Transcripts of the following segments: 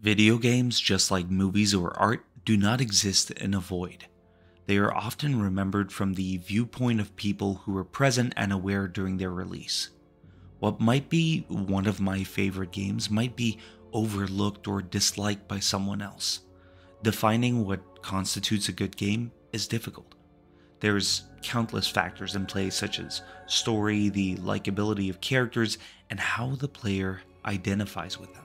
Video games, just like movies or art, do not exist in a void. They are often remembered from the viewpoint of people who were present and aware during their release. What might be one of my favorite games might be overlooked or disliked by someone else. Defining what constitutes a good game is difficult. There's countless factors in play such as story, the likability of characters, and how the player identifies with them.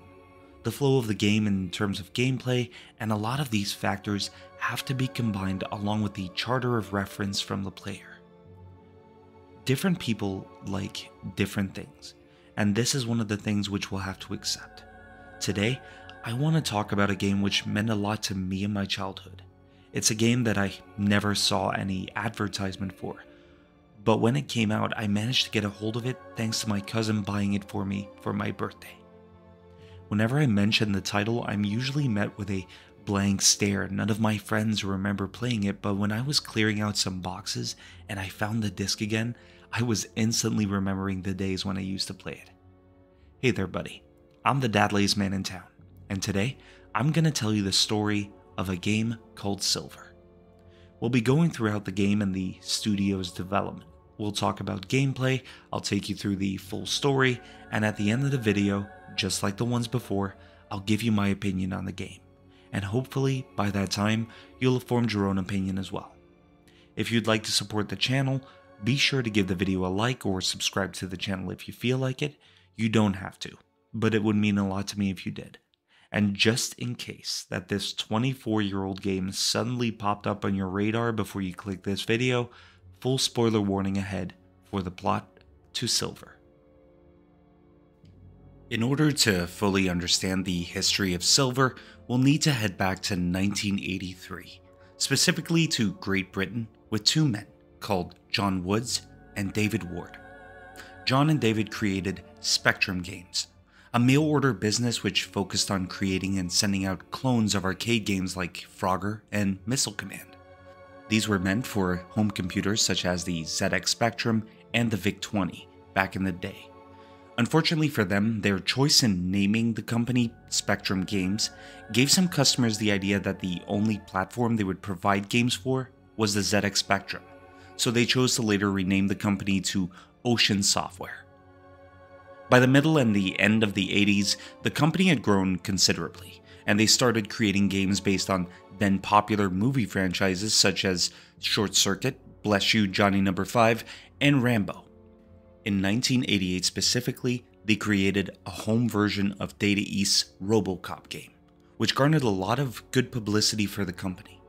The flow of the game in terms of gameplay, and a lot of these factors have to be combined along with the charter of reference from the player. Different people like different things, and this is one of the things which we'll have to accept. Today, I want to talk about a game which meant a lot to me in my childhood. It's a game that I never saw any advertisement for, but when it came out, I managed to get a hold of it thanks to my cousin buying it for me for my birthday. Whenever I mention the title, I'm usually met with a blank stare. None of my friends remember playing it, but when I was clearing out some boxes and I found the disc again, I was instantly remembering the days when I used to play it. Hey there, buddy. I'm the dadliest man in town, and today, I'm gonna tell you the story of a game called Silver. We'll be going throughout the game and the studio's development. We'll talk about gameplay, I'll take you through the full story, and at the end of the video, just like the ones before, I'll give you my opinion on the game, and hopefully by that time you'll have formed your own opinion as well. If you'd like to support the channel, be sure to give the video a like or subscribe to the channel if you feel like it. You don't have to, but it would mean a lot to me if you did. And just in case that this 24-year-old game suddenly popped up on your radar before you click this video, full spoiler warning ahead for the plot to Silver. In order to fully understand the history of Silver, we'll need to head back to 1983, specifically to Great Britain, with two men called John Woods and David Ward. John and David created Spectrum Games, a mail-order business which focused on creating and sending out clones of arcade games like Frogger and Missile Command. These were meant for home computers such as the ZX Spectrum and the VIC-20 back in the day. Unfortunately for them, their choice in naming the company Spectrum Games gave some customers the idea that the only platform they would provide games for was the ZX Spectrum, so they chose to later rename the company to Ocean Software. By the middle and the end of the 80s, the company had grown considerably, and they started creating games based on then-popular movie franchises such as Short Circuit, Bless You, Johnny No. 5, and Rambo. In 1988 specifically, they created a home version of Data East's RoboCop game, which garnered a lot of good publicity for the company.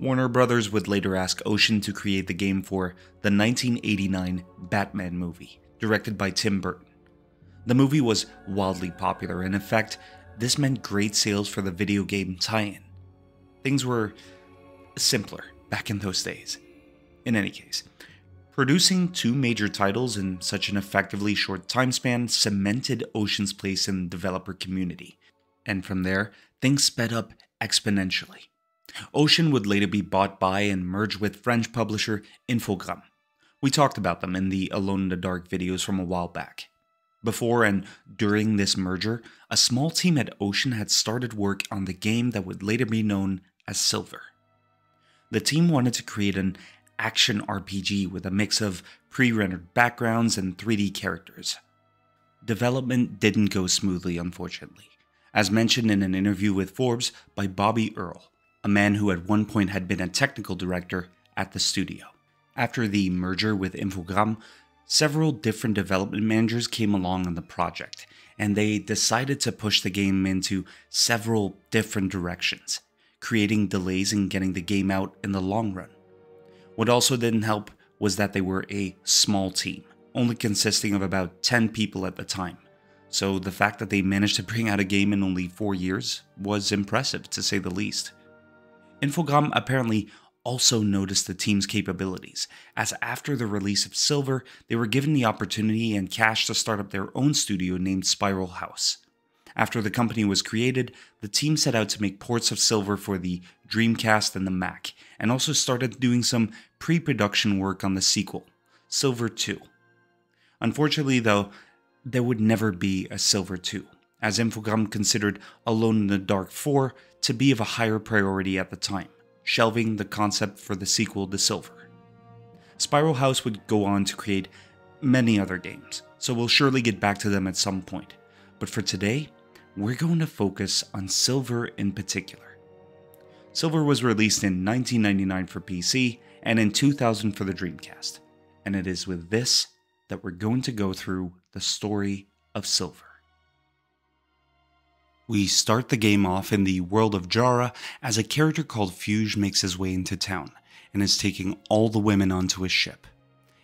Warner Brothers would later ask Ocean to create the game for the 1989 Batman movie, directed by Tim Burton. The movie was wildly popular, and in fact, this meant great sales for the video game tie-in. Things were simpler back in those days. In any case, producing two major titles in such an effectively short time span cemented Ocean's place in the developer community, and from there, things sped up exponentially. Ocean would later be bought by and merged with French publisher Infogrames. We talked about them in the Alone in the Dark videos from a while back. Before and during this merger, a small team at Ocean had started work on the game that would later be known as Silver. The team wanted to create an action RPG with a mix of pre-rendered backgrounds and 3D characters. Development didn't go smoothly, unfortunately, as mentioned in an interview with Forbes by Bobby Earl, a man who at one point had been a technical director at the studio. After the merger with Infogrames, several different development managers came along on the project, and they decided to push the game into several different directions, creating delays in getting the game out in the long run. What also didn't help was that they were a small team, only consisting of about 10 people at the time, so the fact that they managed to bring out a game in only 4 years was impressive, to say the least. Infogrames apparently also noticed the team's capabilities, as after the release of Silver, they were given the opportunity and cash to start up their own studio named Spiral House. After the company was created, the team set out to make ports of Silver for the Dreamcast and the Mac, and also started doing some pre-production work on the sequel, Silver 2. Unfortunately though, there would never be a Silver 2, as Infogrames considered Alone in the Dark 4 to be of a higher priority at the time, shelving the concept for the sequel to Silver. Spiral House would go on to create many other games, so we'll surely get back to them at some point, but for today, we're going to focus on Silver in particular. Silver was released in 1999 for PC and in 2000 for the Dreamcast, and it is with this that we're going to go through the story of Silver. We start the game off in the world of Jara as a character called Fuge makes his way into town and is taking all the women onto his ship.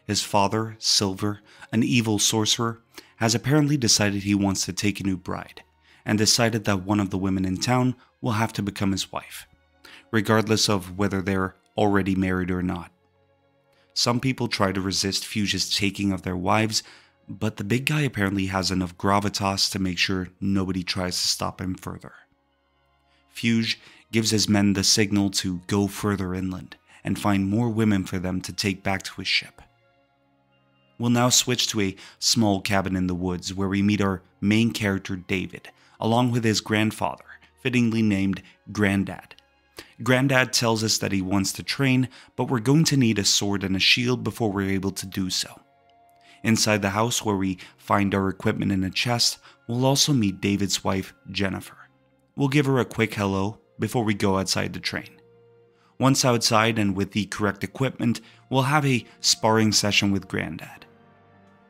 His father, Silver, an evil sorcerer, has apparently decided he wants to take a new bride and decided that one of the women in town will have to become his wife, regardless of whether they're already married or not. Some people try to resist Fuge's taking of their wives, but the big guy apparently has enough gravitas to make sure nobody tries to stop him further. Fuge gives his men the signal to go further inland and find more women for them to take back to his ship. We'll now switch to a small cabin in the woods where we meet our main character David, along with his grandfather, fittingly named Granddad. Granddad tells us that he wants to train, but we're going to need a sword and a shield before we're able to do so. Inside the house, where we find our equipment in a chest, we'll also meet David's wife, Jennifer. We'll give her a quick hello before we go outside to train. Once outside and with the correct equipment, we'll have a sparring session with Granddad.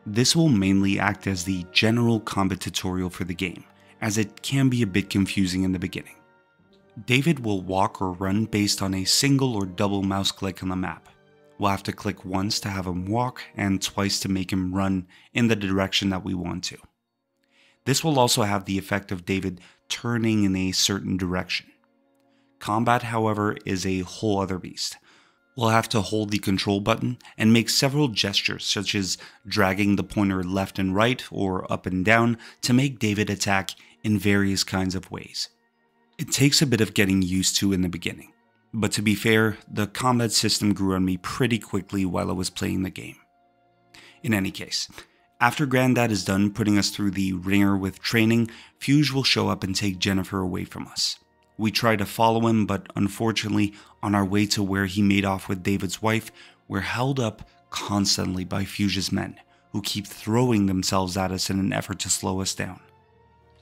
This will mainly act as the general combat tutorial for the game, as it can be a bit confusing in the beginning. David will walk or run based on a single or double mouse click on the map. We'll have to click once to have him walk and twice to make him run in the direction that we want to. This will also have the effect of David turning in a certain direction. Combat, however, is a whole other beast. We'll have to hold the control button and make several gestures, such as dragging the pointer left and right or up and down to make David attack in various kinds of ways. It takes a bit of getting used to in the beginning. But to be fair, the combat system grew on me pretty quickly while I was playing the game. In any case, after Granddad is done putting us through the ringer with training, Fuge will show up and take Jennifer away from us. We try to follow him, but unfortunately, on our way to where he made off with David's wife, we're held up constantly by Fuge's men, who keep throwing themselves at us in an effort to slow us down.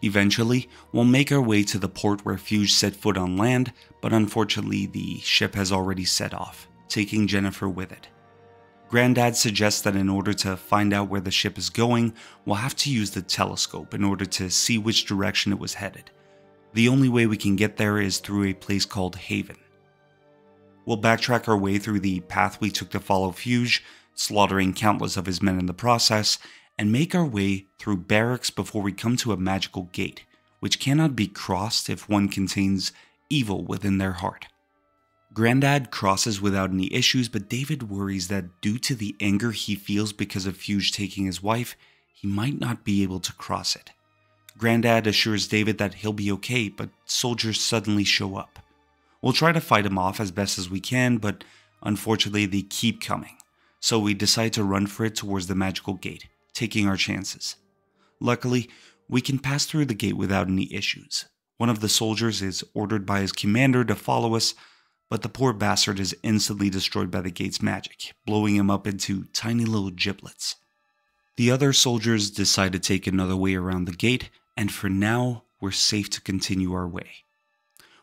Eventually, we'll make our way to the port where Fuge set foot on land, but unfortunately the ship has already set off, taking Jennifer with it. Granddad suggests that in order to find out where the ship is going, we'll have to use the telescope in order to see which direction it was headed. The only way we can get there is through a place called Haven. We'll backtrack our way through the path we took to follow Fuge, slaughtering countless of his men in the process, and make our way through barracks before we come to a magical gate, which cannot be crossed if one contains evil within their heart. Granddad crosses without any issues, but David worries that due to the anger he feels because of Fuge taking his wife, he might not be able to cross it. Granddad assures David that he'll be okay, but soldiers suddenly show up. We'll try to fight him off as best as we can, but unfortunately they keep coming, so we decide to run for it towards the magical gate, taking our chances. Luckily, we can pass through the gate without any issues. One of the soldiers is ordered by his commander to follow us, but the poor bastard is instantly destroyed by the gate's magic, blowing him up into tiny little giblets. The other soldiers decide to take another way around the gate, and for now, we're safe to continue our way.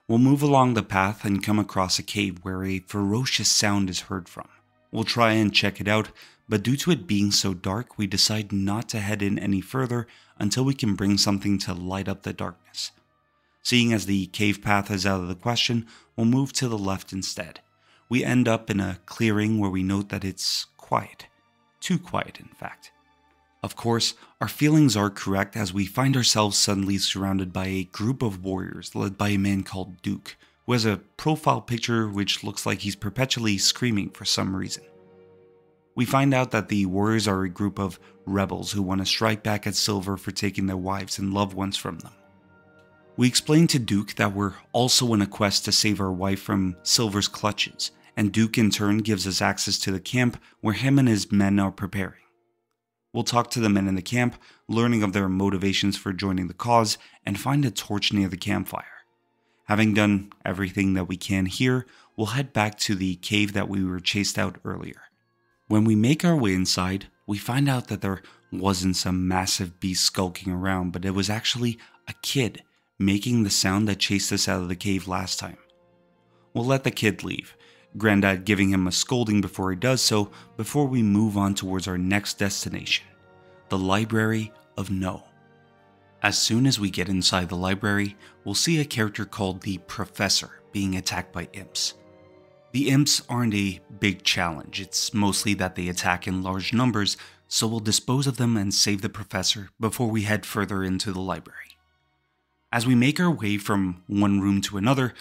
We'll move along the path and come across a cave where a ferocious sound is heard from. We'll try and check it out, but due to it being so dark, we decide not to head in any further until we can bring something to light up the darkness. Seeing as the cave path is out of the question, we'll move to the left instead. We end up in a clearing where we note that it's quiet. Too quiet, in fact. Of course, our feelings are correct as we find ourselves suddenly surrounded by a group of warriors led by a man called Duke, who has a profile picture which looks like he's perpetually screaming for some reason. We find out that the warriors are a group of rebels who want to strike back at Silver for taking their wives and loved ones from them. We explain to Duke that we're also on a quest to save our wife from Silver's clutches, and Duke in turn gives us access to the camp where him and his men are preparing. We'll talk to the men in the camp, learning of their motivations for joining the cause, and find a torch near the campfire. Having done everything that we can here, we'll head back to the cave that we were chased out earlier. When we make our way inside, we find out that there wasn't some massive beast skulking around, but it was actually a kid making the sound that chased us out of the cave last time. We'll let the kid leave, Granddad giving him a scolding before he does so, before we move on towards our next destination, the Library of No. As soon as we get inside the library, we'll see a character called the Professor being attacked by imps. The imps aren't a big challenge, it's mostly that they attack in large numbers, so we'll dispose of them and save the Professor before we head further into the library. As we make our way from one room to another,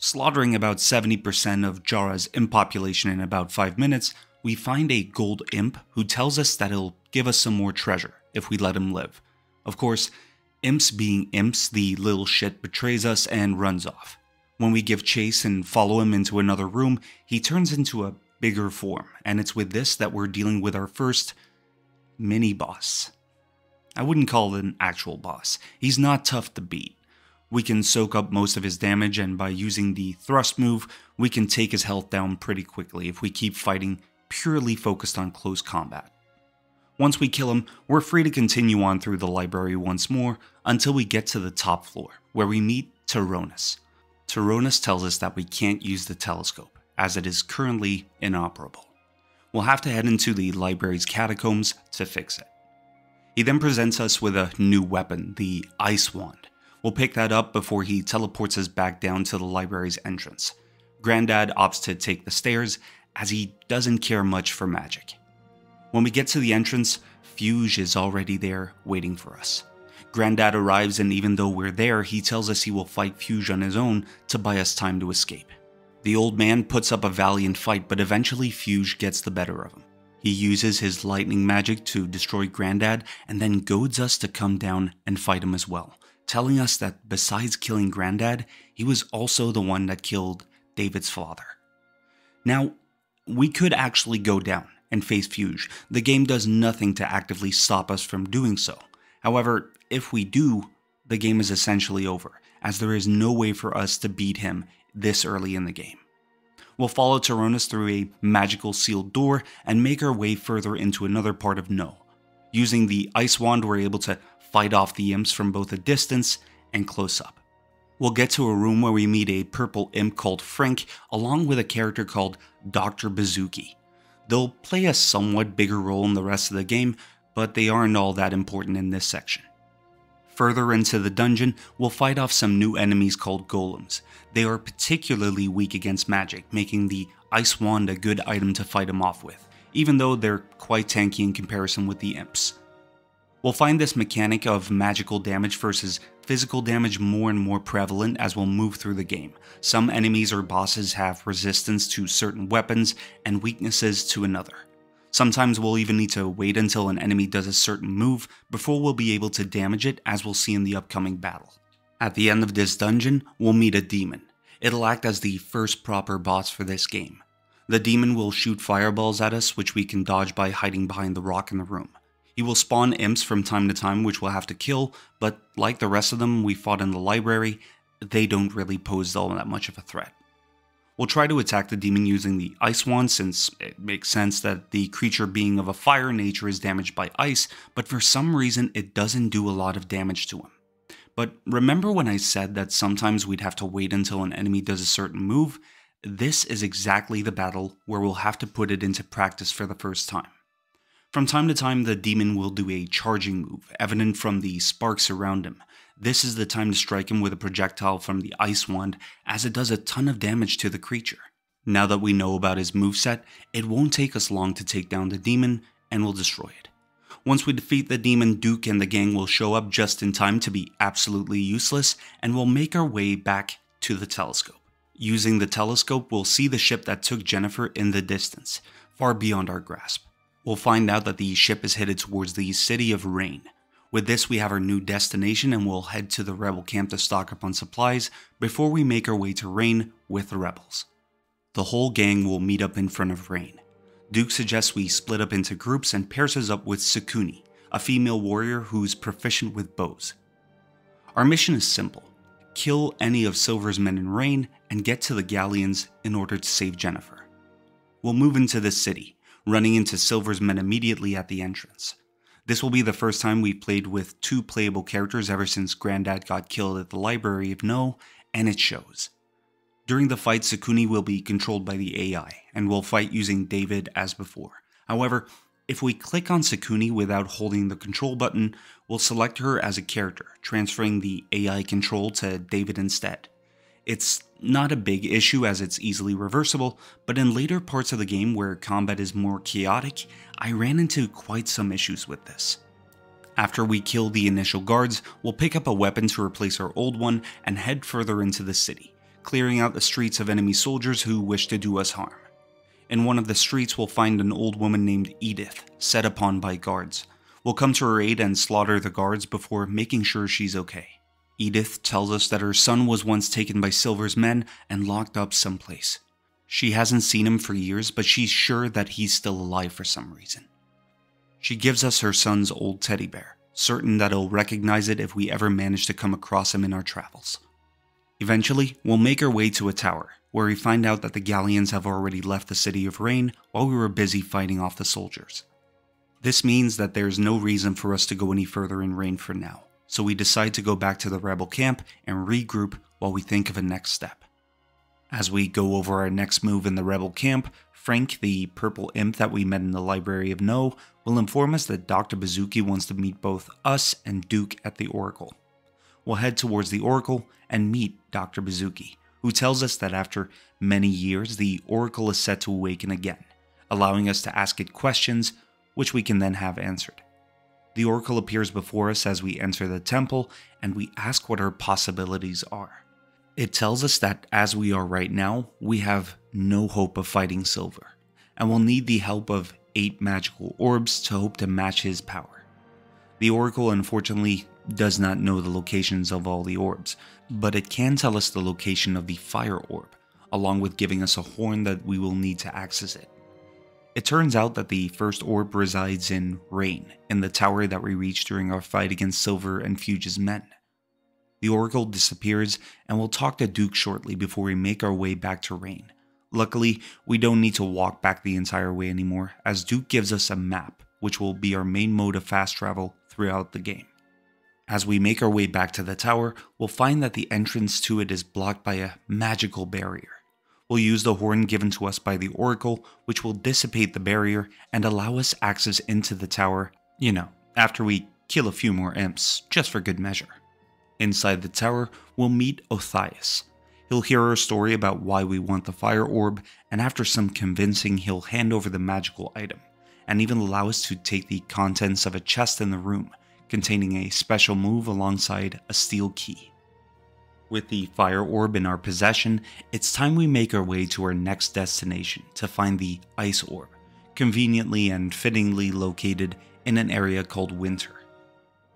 slaughtering about 70% of Jara's imp population in about 5 minutes, we find a gold imp who tells us that he'll give us some more treasure if we let him live. Of course, imps being imps, the little shit betrays us and runs off. When we give chase and follow him into another room, he turns into a bigger form, and it's with this that we're dealing with our first mini-boss. I wouldn't call it an actual boss. He's not tough to beat. We can soak up most of his damage, and by using the thrust move, we can take his health down pretty quickly if we keep fighting purely focused on close combat. Once we kill him, we're free to continue on through the library once more until we get to the top floor, where we meet Toronis. Toronis tells us that we can't use the telescope, as it is currently inoperable. We'll have to head into the library's catacombs to fix it. He then presents us with a new weapon, the Ice Wand. We'll pick that up before he teleports us back down to the library's entrance. Granddad opts to take the stairs, as he doesn't care much for magic. When we get to the entrance, Fuge is already there waiting for us. Granddad arrives, and even though we're there, he tells us he will fight Fuge on his own to buy us time to escape. The old man puts up a valiant fight, but eventually Fuge gets the better of him. He uses his lightning magic to destroy Granddad and then goads us to come down and fight him as well, telling us that besides killing Granddad, he was also the one that killed David's father. Now, we could actually go down and face Fuge. The game does nothing to actively stop us from doing so. However, if we do, the game is essentially over, as there is no way for us to beat him this early in the game. We'll follow Toronis through a magical sealed door and make our way further into another part of No. Using the Ice Wand, we're able to fight off the imps from both a distance and close up. We'll get to a room where we meet a purple imp called Frank, along with a character called Dr. Bazuki. They'll play a somewhat bigger role in the rest of the game, but they aren't all that important in this section. Further into the dungeon, we'll fight off some new enemies called golems. They are particularly weak against magic, making the Ice Wand a good item to fight them off with, even though they're quite tanky in comparison with the imps. We'll find this mechanic of magical damage versus physical damage more and more prevalent as we'll move through the game. Some enemies or bosses have resistance to certain weapons and weaknesses to another. Sometimes we'll even need to wait until an enemy does a certain move before we'll be able to damage it, as we'll see in the upcoming battle. At the end of this dungeon, we'll meet a demon. It'll act as the first proper boss for this game. The demon will shoot fireballs at us, which we can dodge by hiding behind the rock in the room. He will spawn imps from time to time, which we'll have to kill, but like the rest of them we fought in the library, they don't really pose all that much of a threat. We'll try to attack the demon using the Ice Wand, since it makes sense that the creature being of a fire nature is damaged by ice, but for some reason it doesn't do a lot of damage to him. But remember when I said that sometimes we'd have to wait until an enemy does a certain move? This is exactly the battle where we'll have to put it into practice for the first time. From time to time, the demon will do a charging move, evident from the sparks around him. This is the time to strike him with a projectile from the Ice Wand, as it does a ton of damage to the creature. Now that we know about his moveset, it won't take us long to take down the demon, and we'll destroy it. Once we defeat the demon, Duke and the gang will show up just in time to be absolutely useless, and we'll make our way back to the telescope. Using the telescope, we'll see the ship that took Jennifer in the distance, far beyond our grasp. We'll find out that the ship is headed towards the city of Rain. With this, we have our new destination, and we'll head to the rebel camp to stock up on supplies before we make our way to Rain with the rebels. The whole gang will meet up in front of Rain. Duke suggests we split up into groups and pairs us up with Sukuni, a female warrior who's proficient with bows. Our mission is simple: kill any of Silver's men in Rain and get to the galleons in order to save Jennifer. We'll move into the city, running into Silver's men immediately at the entrance. This will be the first time we've played with two playable characters ever since Granddad got killed at the Library of No, and it shows. During the fight, Sukuni will be controlled by the AI, and we'll fight using David as before. However, if we click on Sukuni without holding the control button, we'll select her as a character, transferring the AI control to David instead. It's not a big issue as it's easily reversible, but in later parts of the game where combat is more chaotic, I ran into quite some issues with this. After we kill the initial guards, we'll pick up a weapon to replace our old one and head further into the city, clearing out the streets of enemy soldiers who wish to do us harm. In one of the streets, we'll find an old woman named Edith, set upon by guards. We'll come to her aid and slaughter the guards before making sure she's okay. Edith tells us that her son was once taken by Silver's men and locked up someplace. She hasn't seen him for years, but she's sure that he's still alive for some reason. She gives us her son's old teddy bear, certain that he'll recognize it if we ever manage to come across him in our travels. Eventually, we'll make our way to a tower, where we find out that the galleons have already left the city of Rain while we were busy fighting off the soldiers. This means that there's no reason for us to go any further in Rain for now, so we decide to go back to the rebel camp and regroup while we think of a next step. As we go over our next move in the rebel camp, Frank, the purple imp that we met in the Library of No, will inform us that Dr. Bazuki wants to meet both us and Duke at the Oracle. We'll head towards the Oracle and meet Dr. Bazuki, who tells us that after many years, the Oracle is set to awaken again, allowing us to ask it questions, which we can then have answered. The Oracle appears before us as we enter the temple, and we ask what our possibilities are. It tells us that as we are right now, we have no hope of fighting Silver, and will need the help of 8 magical orbs to hope to match his power. The Oracle, unfortunately, does not know the locations of all the orbs, but it can tell us the location of the fire orb, along with giving us a horn that we will need to access it. It turns out that the first orb resides in Rain, in the tower that we reached during our fight against Silver and Fuge's men. The Oracle disappears, and we'll talk to Duke shortly before we make our way back to Rain. Luckily, we don't need to walk back the entire way anymore, as Duke gives us a map, which will be our main mode of fast travel throughout the game. As we make our way back to the tower, we'll find that the entrance to it is blocked by a magical barrier. We'll use the horn given to us by the Oracle, which will dissipate the barrier and allow us access into the tower, after we kill a few more imps, just for good measure. Inside the tower, we'll meet Othias. He'll hear our story about why we want the fire orb, and after some convincing, he'll hand over the magical item, and even allow us to take the contents of a chest in the room, containing a special move alongside a steel key. With the fire orb in our possession, it's time we make our way to our next destination to find the ice orb, conveniently and fittingly located in an area called Winter.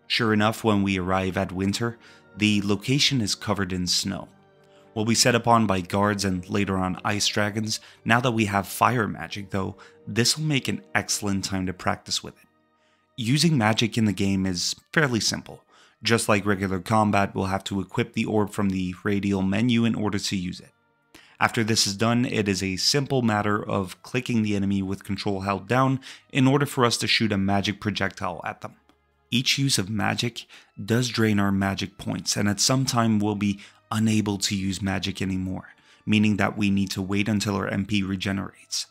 Sure enough, when we arrive at Winter, the location is covered in snow. We'll be set upon by guards and later on ice dragons. Now that we have fire magic though, this will make an excellent time to practice with it. Using magic in the game is fairly simple. Just like regular combat, we'll have to equip the orb from the radial menu in order to use it. After this is done, it is a simple matter of clicking the enemy with control held down in order for us to shoot a magic projectile at them. Each use of magic does drain our magic points, and at some time we'll be unable to use magic anymore, meaning that we need to wait until our MP regenerates.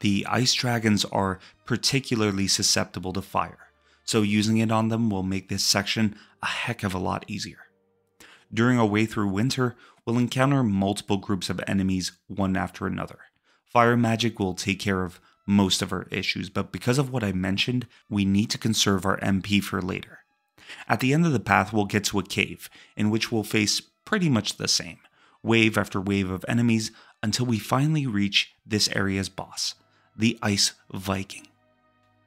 The ice dragons are particularly susceptible to fire, so using it on them will make this section a heck of a lot easier. During our way through Winter, we'll encounter multiple groups of enemies one after another. Fire magic will take care of most of our issues, but because of what I mentioned, we need to conserve our MP for later. At the end of the path, we'll get to a cave, in which we'll face pretty much the same, wave after wave of enemies, until we finally reach this area's boss, the Ice Viking.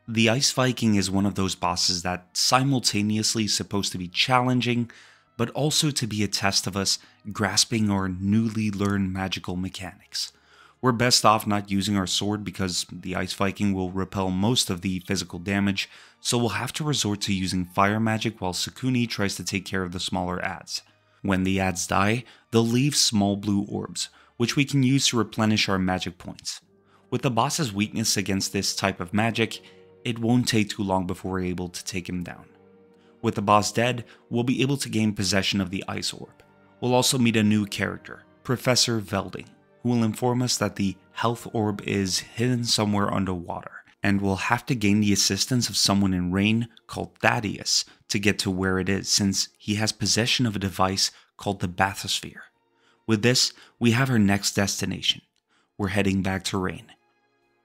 The Ice Viking is one of those bosses that simultaneously is supposed to be challenging, but also to be a test of us grasping our newly learned magical mechanics. we're best off not using our sword because the Ice Viking will repel most of the physical damage, so we'll have to resort to using fire magic while Sukuni tries to take care of the smaller adds. When the adds die, they'll leave small blue orbs, which we can use to replenish our magic points. With the boss's weakness against this type of magic, it won't take too long before we're able to take him down. With the boss dead, we'll be able to gain possession of the ice orb. We'll also meet a new character, Professor Velding, who will inform us that the health orb is hidden somewhere underwater, and we'll have to gain the assistance of someone in Rain called Thaddeus to get to where it is, since he has possession of a device called the bathysphere. With this, we have our next destination. We're heading back to Rain.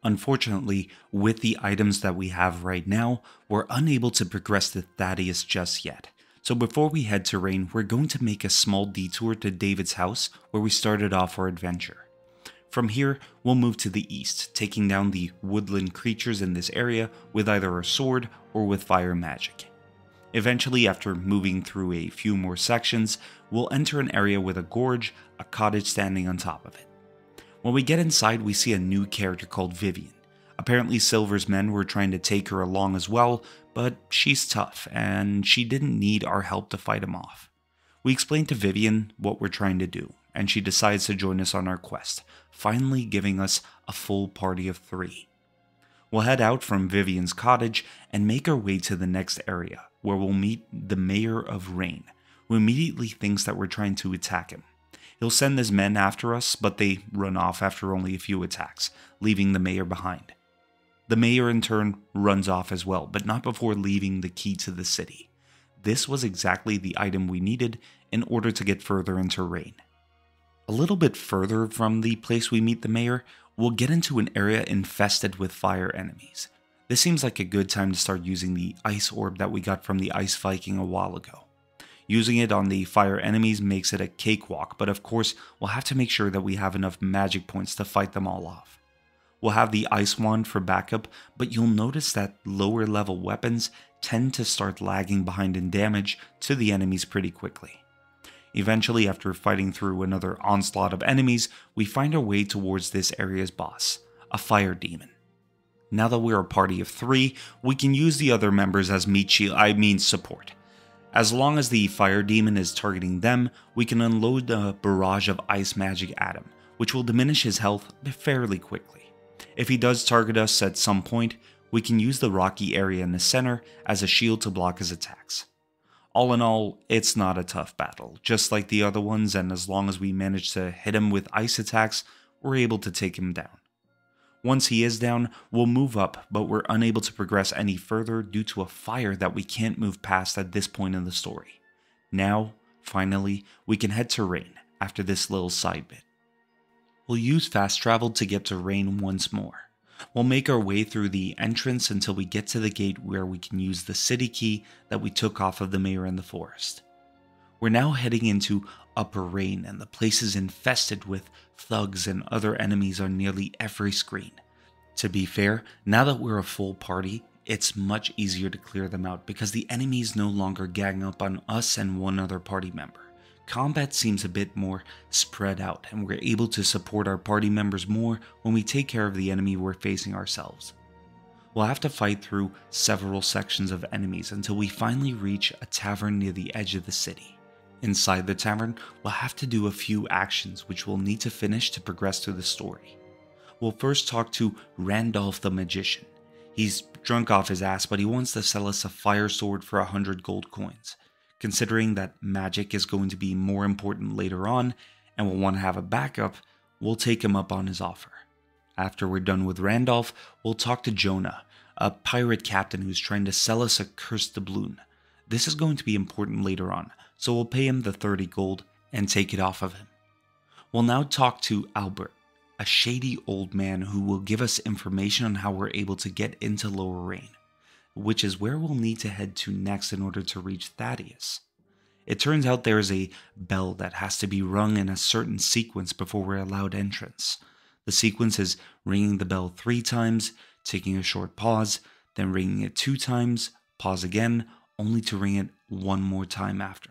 Unfortunately, with the items that we have right now, we're unable to progress to Thaddeus just yet. So before we head to Rain, we're going to make a small detour to David's house where we started off our adventure. From here, we'll move to the east, taking down the woodland creatures in this area with either a sword or with fire magic. Eventually, after moving through a few more sections, we'll enter an area with a gorge, a cottage standing on top of it. When we get inside, we see a new character called Vivian. Apparently, Silver's men were trying to take her along as well, but she's tough, and she didn't need our help to fight him off. We explain to Vivian what we're trying to do, and she decides to join us on our quest, finally giving us a full party of 3. We'll head out from Vivian's cottage and make our way to the next area, where we'll meet the mayor of Rain, who immediately thinks that we're trying to attack him. He'll send his men after us, but they run off after only a few attacks, leaving the mayor behind. The mayor in turn runs off as well, but not before leaving the key to the city. This was exactly the item we needed in order to get further into Rain. A little bit further from the place we meet the mayor, we'll get into an area infested with fire enemies. This seems like a good time to start using the ice orb that we got from the Ice Viking a while ago. Using it on the fire enemies makes it a cakewalk, but of course we'll have to make sure that we have enough magic points to fight them all off. We'll have the Ice Wand for backup, but you'll notice that lower level weapons tend to start lagging behind in damage to the enemies pretty quickly. Eventually, after fighting through another onslaught of enemies, we find our way towards this area's boss, a fire demon. Now that we're a party of 3, we can use the other members as support. As long as the fire demon is targeting them, we can unload a barrage of ice magic at him, which will diminish his health fairly quickly. If he does target us at some point, we can use the rocky area in the center as a shield to block his attacks. All in all, it's not a tough battle, just like the other ones, and as long as we manage to hit him with ice attacks, we're able to take him down. Once he is down, we'll move up, but we're unable to progress any further due to a fire that we can't move past at this point in the story. Now, finally, we can head to Rain after this little side bit. We'll use fast travel to get to Rain once more. We'll make our way through the entrance until we get to the gate where we can use the city key that we took off of the mayor in the forest. We're now heading into Upper Rain, and the place is infested with thugs and other enemies on nearly every screen. To be fair, now that we're a full party, it's much easier to clear them out because the enemies no longer gang up on us and one other party member. Combat seems a bit more spread out, and we're able to support our party members more when we take care of the enemy we're facing ourselves. We'll have to fight through several sections of enemies until we finally reach a tavern near the edge of the city. Inside the tavern, we'll have to do a few actions which we'll need to finish to progress through the story. We'll first talk to Randolph the Magician. He's drunk off his ass, but he wants to sell us a fire sword for 100 gold coins. Considering that magic is going to be more important later on, and we'll want to have a backup, we'll take him up on his offer. After we're done with Randolph, we'll talk to Jonah, a pirate captain who's trying to sell us a cursed doubloon. This is going to be important later on, so we'll pay him the 30 gold and take it off of him. We'll now talk to Albert, a shady old man who will give us information on how we're able to get into Lower Rain, which is where we'll need to head to next in order to reach Thaddeus. It turns out there is a bell that has to be rung in a certain sequence before we're allowed entrance. The sequence is ringing the bell 3 times, taking a short pause, then ringing it 2 times, pause again, only to ring it 1 more time after.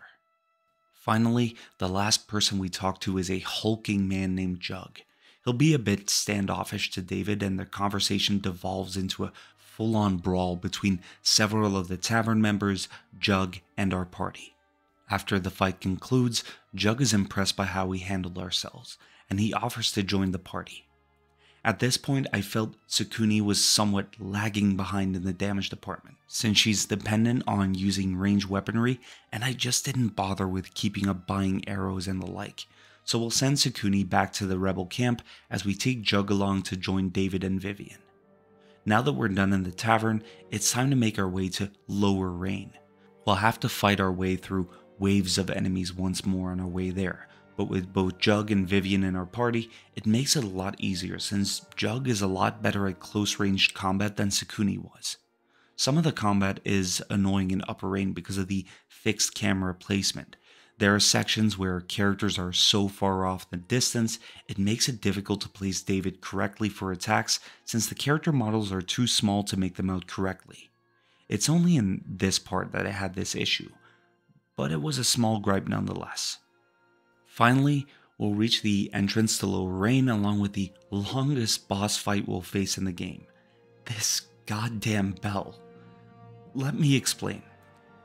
Finally, the last person we talk to is a hulking man named Jug. He'll be a bit standoffish to David, and their conversation devolves into a full-on brawl between several of the tavern members, Jug, and our party. After the fight concludes, Jug is impressed by how we handled ourselves, and he offers to join the party. At this point, I felt Sukuni was somewhat lagging behind in the damage department, since she's dependent on using ranged weaponry, and I just didn't bother with keeping up buying arrows and the like. So we'll send Sukuni back to the rebel camp as we take Jug along to join David and Vivian. Now that we're done in the tavern, it's time to make our way to Lower Rain. We'll have to fight our way through waves of enemies once more on our way there, but with both Jug and Vivian in our party, it makes it a lot easier since Jug is a lot better at close-range combat than Sukuni was. Some of the combat is annoying in Upper Rain because of the fixed camera placement. There are sections where characters are so far off the distance, it makes it difficult to place David correctly for attacks since the character models are too small to make them out correctly. It's only in this part that I had this issue, but it was a small gripe nonetheless. Finally, we'll reach the entrance to Lower Rain along with the longest boss fight we'll face in the game. This goddamn bell. Let me explain.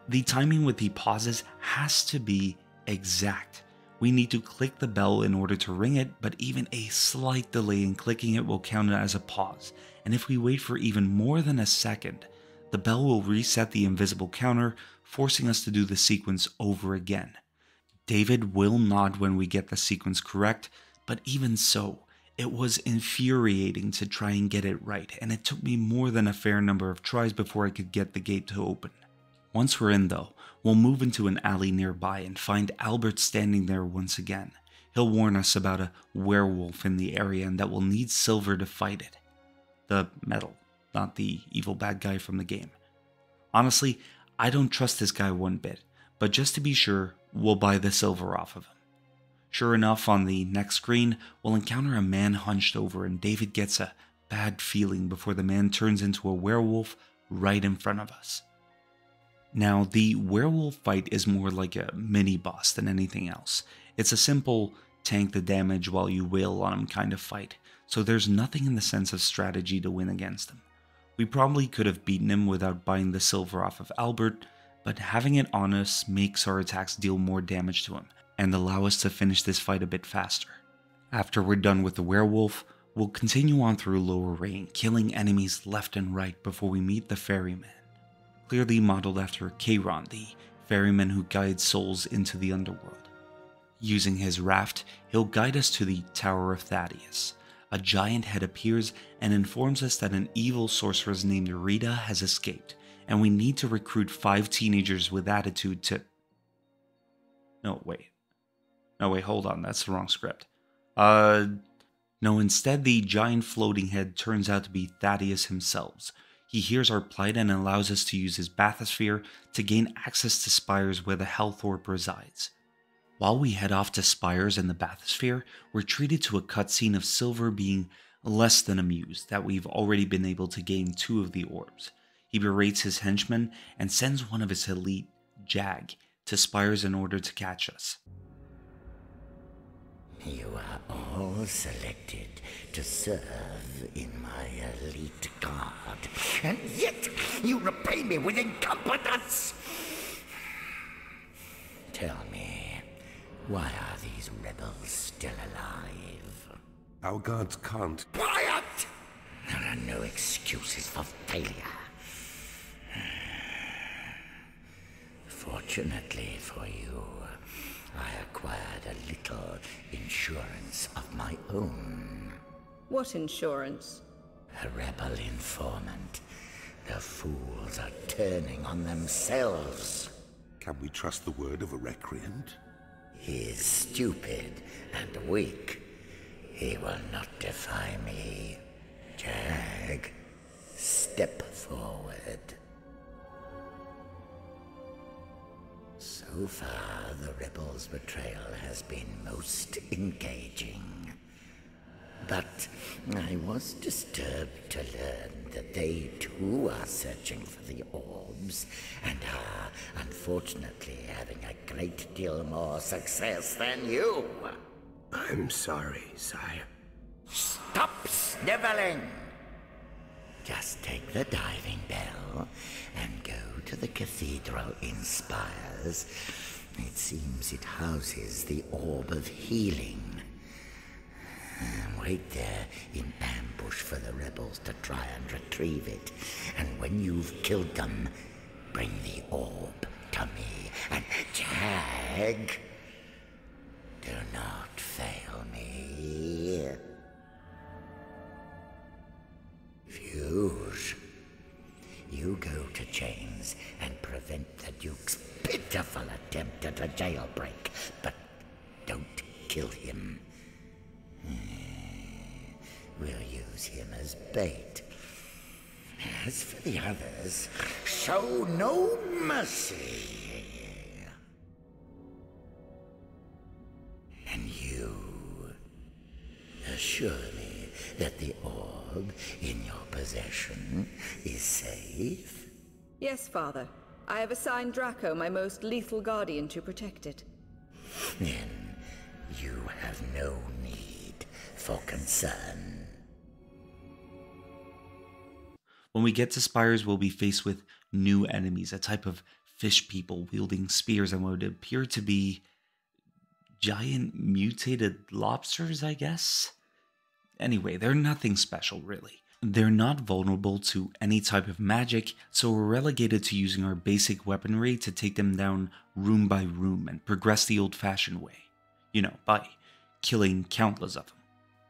The timing with the pauses has to be exact. We need to click the bell in order to ring it, but even a slight delay in clicking it will count as a pause, and if we wait for even more than a second, the bell will reset the invisible counter, forcing us to do the sequence over again. David will nod when we get the sequence correct, but even so, it was infuriating to try and get it right, and it took me more than a fair number of tries before I could get the gate to open. Once we're in though, we'll move into an alley nearby and find Albert standing there once again. He'll warn us about a werewolf in the area and that we'll need Silver to fight it. The metal, not the evil bad guy from the game. Honestly, I don't trust this guy one bit, but just to be sure, we'll buy the silver off of him. Sure enough, on the next screen, we'll encounter a man hunched over and David gets a bad feeling before the man turns into a werewolf right in front of us. Now, the werewolf fight is more like a mini-boss than anything else. It's a simple tank the damage while you wail on him kind of fight, so there's nothing in the sense of strategy to win against him. We probably could have beaten him without buying the silver off of Albert, but having it on us makes our attacks deal more damage to him, and allow us to finish this fight a bit faster. After we're done with the werewolf, we'll continue on through Lower Rain, killing enemies left and right before we meet the ferryman. Clearly modeled after Chiron, the ferryman who guides souls into the underworld. Using his raft, he'll guide us to the Tower of Thaddeus. A giant head appears and informs us that an evil sorceress named Rita has escaped, and we need to recruit 5 teenagers with attitude to... No, wait, hold on, that's the wrong script. No, instead the giant floating head turns out to be Thaddeus himself. He hears our plight and allows us to use his bathysphere to gain access to Spires where the health orb resides. While we head off to Spires and the bathysphere, we're treated to a cutscene of Silver being less than amused that we've already been able to gain 2 of the orbs. He berates his henchmen and sends one of his elite, Jag, to Spires in order to catch us. You are all selected to serve in my elite guard, and yet you repay me with incompetence! Tell me, why are these rebels still alive? Our guards can't. Quiet! There are no excuses for failure. Fortunately for you, I acquired a little insurance of my own. What insurance? A rebel informant. The fools are turning on themselves. Can we trust the word of a recreant? He is stupid and weak. He will not defy me. Jag, step forward. So far, the rebels' betrayal has been most engaging. But I was disturbed to learn that they too are searching for the orbs, and are unfortunately having a great deal more success than you. I'm sorry, sire. Stop sniveling! Just take the diving bell and go to the cathedral in Spires. It seems it houses the orb of healing. Wait there in ambush for the rebels to try and retrieve it. And when you've killed them, bring the orb to me and Jag. Do not fail me. Fuge, you go to Chains and prevent the Duke's pitiful attempt at a jailbreak, but don't kill him. We'll use him as bait. As for the others, show no mercy. And you, assure me that the orb in your possession is safe? Yes, Father. I have assigned Draco, my most lethal guardian, to protect it. Then you have no need for concern. When we get to Spires, we'll be faced with new enemies, a type of fish people wielding spears and what would appear to be giant mutated lobsters, I guess? Anyway, they're nothing special, really. They're not vulnerable to any type of magic, so we're relegated to using our basic weaponry to take them down room by room and progress the old-fashioned way. You know, by killing countless of them.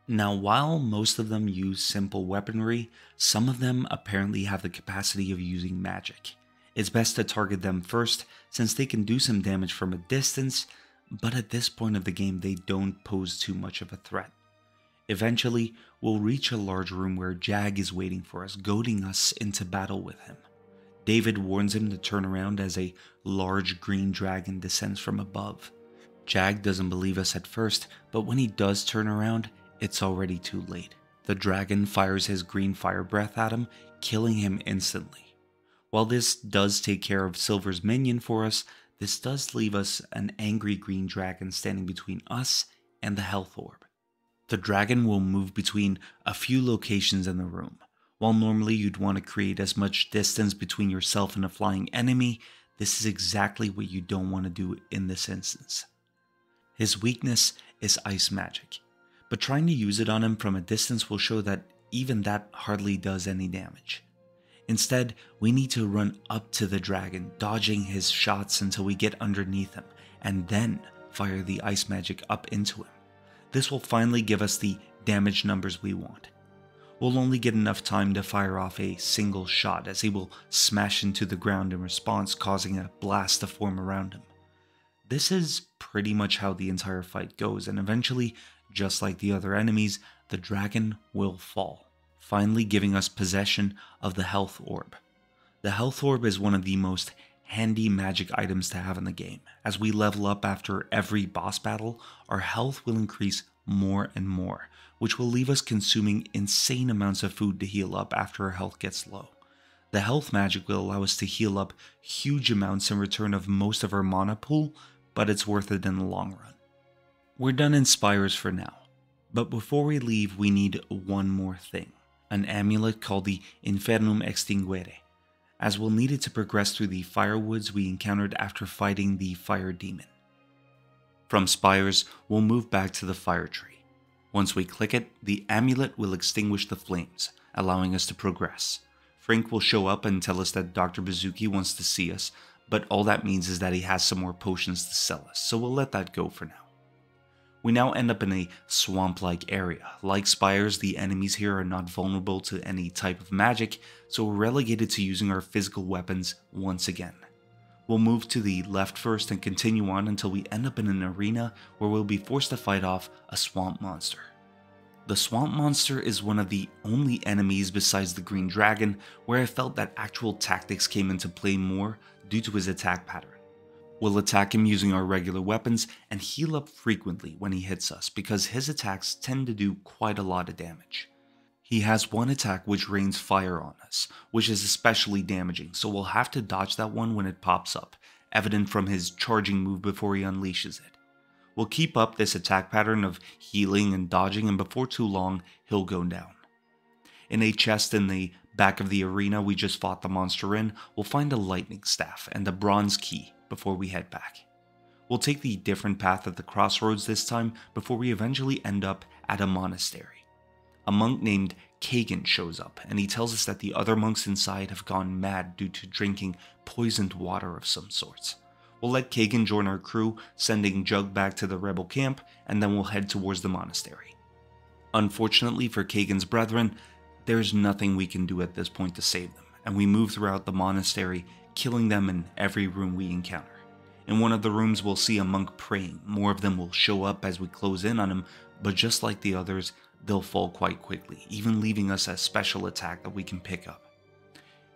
Now, while most of them use simple weaponry, some of them apparently have the capacity of using magic. It's best to target them first, since they can do some damage from a distance, but at this point of the game they don't pose too much of a threat. Eventually, we'll reach a large room where Jag is waiting for us, goading us into battle with him. David warns him to turn around as a large green dragon descends from above. Jag doesn't believe us at first, but when he does turn around, it's already too late. The dragon fires his green fire breath at him, killing him instantly. While this does take care of Silver's minion for us, this does leave us an angry green dragon standing between us and the health orb. The dragon will move between a few locations in the room. While normally you'd want to create as much distance between yourself and a flying enemy, this is exactly what you don't want to do in this instance. His weakness is ice magic, but trying to use it on him from a distance will show that even that hardly does any damage. Instead, we need to run up to the dragon, dodging his shots until we get underneath him, and then fire the ice magic up into him. This will finally give us the damage numbers we want. We'll only get enough time to fire off a single shot, as he will smash into the ground in response, causing a blast to form around him. This is pretty much how the entire fight goes, and eventually, just like the other enemies, the dragon will fall, finally giving us possession of the health orb. The health orb is one of the most handy magic items to have in the game. As we level up after every boss battle, our health will increase more and more, which will leave us consuming insane amounts of food to heal up after our health gets low. The health magic will allow us to heal up huge amounts in return of most of our mana pool, but it's worth it in the long run. We're done in Spires for now, but before we leave we need one more thing, an amulet called the Infernum Extinguere, as we'll need it to progress through the firewoods we encountered after fighting the fire demon. From Spires, we'll move back to the fire tree. Once we click it, the amulet will extinguish the flames, allowing us to progress. Frank will show up and tell us that Dr. Bazuki wants to see us, but all that means is that he has some more potions to sell us, so we'll let that go for now. We now end up in a swamp-like area. Like Spires, the enemies here are not vulnerable to any type of magic, so we're relegated to using our physical weapons once again. We'll move to the left first and continue on until we end up in an arena where we'll be forced to fight off a swamp monster. The swamp monster is one of the only enemies besides the green dragon where I felt that actual tactics came into play more due to his attack pattern. We'll attack him using our regular weapons and heal up frequently when he hits us because his attacks tend to do quite a lot of damage. He has one attack which rains fire on us, which is especially damaging, so we'll have to dodge that one when it pops up, evident from his charging move before he unleashes it. We'll keep up this attack pattern of healing and dodging, and before too long, he'll go down. In a chest in the back of the arena we just fought the monster in, we'll find a lightning staff and a bronze key before we head back. We'll take the different path at the crossroads this time before we eventually end up at a monastery. A monk named Kagan shows up, and he tells us that the other monks inside have gone mad due to drinking poisoned water of some sorts. We'll let Kagan join our crew, sending Jug back to the rebel camp, and then we'll head towards the monastery. Unfortunately for Kagan's brethren, there's nothing we can do at this point to save them, and we move throughout the monastery, killing them in every room we encounter. In one of the rooms we'll see a monk praying. More of them will show up as we close in on him, but just like the others, they'll fall quite quickly, even leaving us a special attack that we can pick up.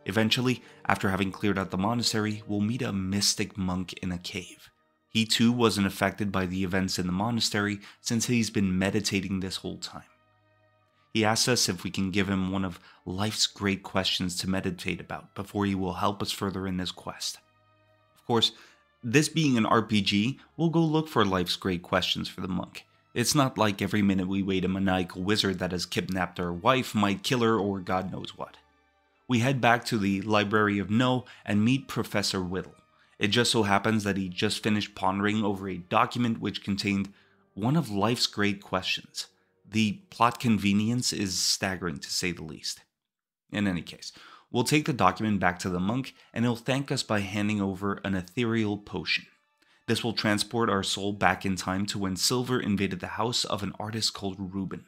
Eventually, after having cleared out the monastery, we'll meet a mystic monk in a cave. He too wasn't affected by the events in the monastery since he's been meditating this whole time. He asks us if we can give him one of life's great questions to meditate about before he will help us further in this quest. Of course, this being an RPG, we'll go look for life's great questions for the monk. It's not like every minute we wait a maniacal wizard that has kidnapped our wife, might kill her, or God knows what. We head back to the Library of No and meet Professor Whittle. It just so happens that he just finished pondering over a document which contained one of life's great questions. The plot convenience is staggering, to say the least. In any case, we'll take the document back to the monk, and he'll thank us by handing over an ethereal potion. This will transport our soul back in time to when Silver invaded the house of an artist called Ruben.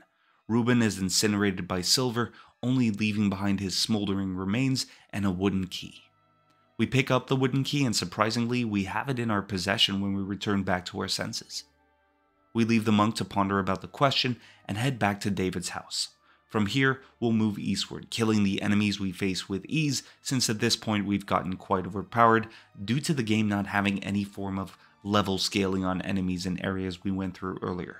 Ruben is incinerated by Silver, only leaving behind his smoldering remains and a wooden key. We pick up the wooden key, and surprisingly, we have it in our possession when we return back to our senses. We leave the monk to ponder about the question and head back to David's house. From here, we'll move eastward, killing the enemies we face with ease, since at this point we've gotten quite overpowered due to the game not having any form of level scaling on enemies in areas we went through earlier.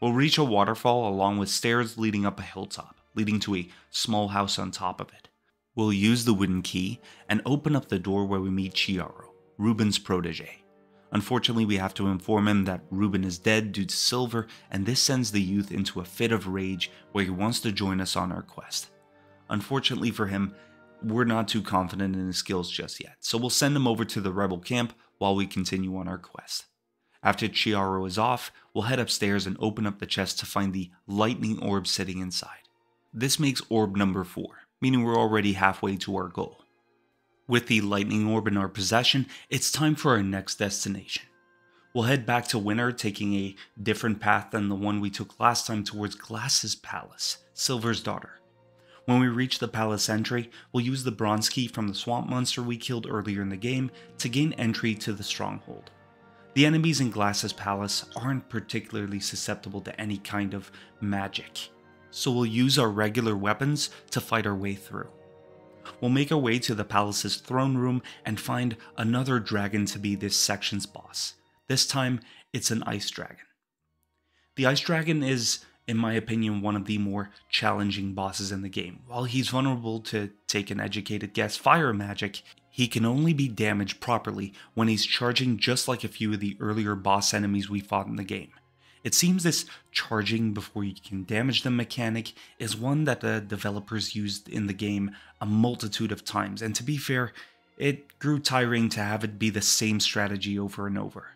We'll reach a waterfall along with stairs leading up a hilltop, leading to a small house on top of it. We'll use the wooden key and open up the door where we meet Chiaro, Ruben's protege. Unfortunately, we have to inform him that Ruben is dead due to Silver, and this sends the youth into a fit of rage where he wants to join us on our quest. Unfortunately for him, we're not too confident in his skills just yet, so we'll send him over to the rebel camp while we continue on our quest. After Chiaro is off, we'll head upstairs and open up the chest to find the lightning orb sitting inside. This makes orb number 4, meaning we're already halfway to our goal. With the lightning orb in our possession, it's time for our next destination. We'll head back to winter, taking a different path than the one we took last time towards Glass's palace, Silver's daughter. When we reach the palace entry, we'll use the bronze key from the swamp monster we killed earlier in the game to gain entry to the stronghold. The enemies in Glass's palace aren't particularly susceptible to any kind of magic, so we'll use our regular weapons to fight our way through. We'll make our way to the palace's throne room and find another dragon to be this section's boss. This time, it's an ice dragon. The ice dragon is, in my opinion, one of the more challenging bosses in the game. While he's vulnerable to, take an educated guess, fire magic, he can only be damaged properly when he's charging, just like a few of the earlier boss enemies we fought in the game. It seems this charging before you can damage them mechanic is one that the developers used in the game a multitude of times, and to be fair, it grew tiring to have it be the same strategy over and over.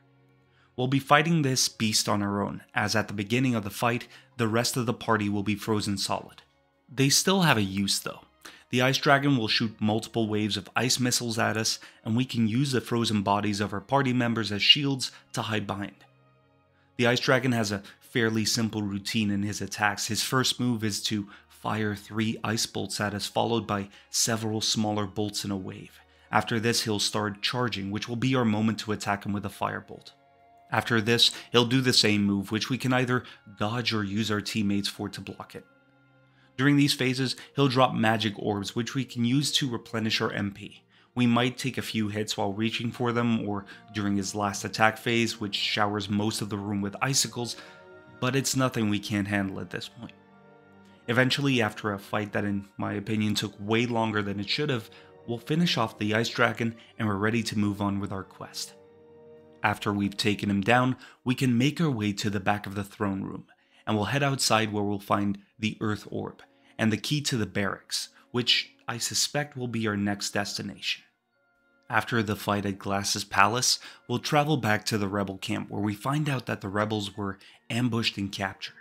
We'll be fighting this beast on our own, as at the beginning of the fight, the rest of the party will be frozen solid. They still have a use though. The ice dragon will shoot multiple waves of ice missiles at us, and we can use the frozen bodies of our party members as shields to hide behind. The ice dragon has a fairly simple routine in his attacks. His first move is to fire 3 ice bolts at us, followed by several smaller bolts in a wave. After this, he'll start charging, which will be our moment to attack him with a firebolt. After this, he'll do the same move, which we can either dodge or use our teammates for to block it. During these phases, he'll drop magic orbs, which we can use to replenish our MP. We might take a few hits while reaching for them or during his last attack phase, which showers most of the room with icicles, but it's nothing we can't handle at this point. Eventually, after a fight that in my opinion took way longer than it should have, we'll finish off the ice dragon and we're ready to move on with our quest. After we've taken him down, we can make our way to the back of the throne room, and we'll head outside where we'll find the Earth Orb and the key to the barracks, which I suspect will be our next destination. After the fight at Glass's palace, we'll travel back to the rebel camp where we find out that the rebels were ambushed and captured.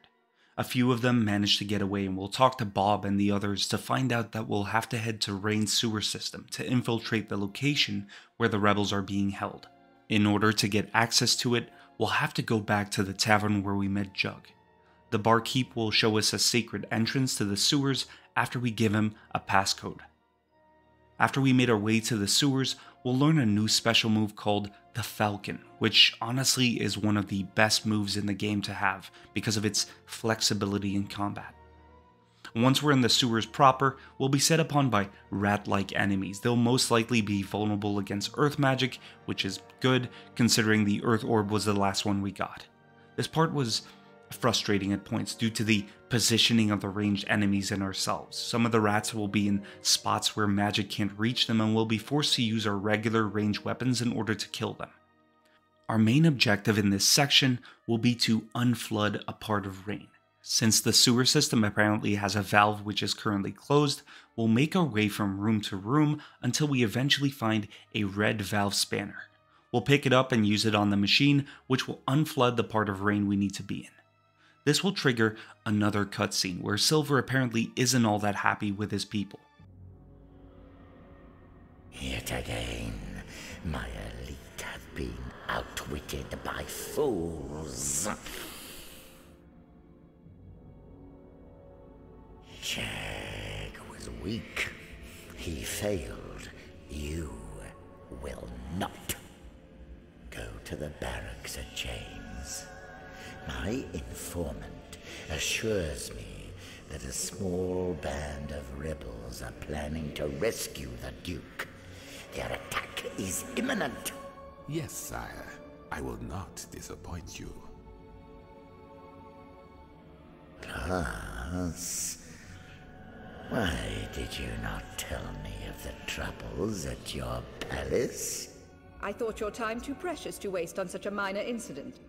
A few of them managed to get away, and we'll talk to Bob and the others to find out that we'll have to head to Rain's sewer system to infiltrate the location where the rebels are being held. In order to get access to it, we'll have to go back to the tavern where we met Jug. The barkeep will show us a secret entrance to the sewers after we give him a passcode. After we made our way to the sewers, we'll learn a new special move called the Falcon, which honestly is one of the best moves in the game to have because of its flexibility in combat. Once we're in the sewers proper, we'll be set upon by rat-like enemies. They'll most likely be vulnerable against earth magic, which is good considering the earth orb was the last one we got. This part was frustrating at points due to the positioning of the ranged enemies and ourselves. Some of the rats will be in spots where magic can't reach them, and we'll be forced to use our regular ranged weapons in order to kill them. Our main objective in this section will be to unflood a part of Rain. Since the sewer system apparently has a valve which is currently closed, we'll make our way from room to room until we eventually find a red valve spanner. We'll pick it up and use it on the machine, which will unflood the part of Rain we need to be in. This will trigger another cutscene where Silver apparently isn't all that happy with his people. Yet again, my elite have been outwitted by fools. Jag was weak. He failed. You will not. Go to the barracks at James. My informant assures me that a small band of rebels are planning to rescue the Duke. Their attack is imminent. Yes, sire. I will not disappoint you. Plus, why did you not tell me of the troubles at your palace? I thought your time too precious to waste on such a minor incident.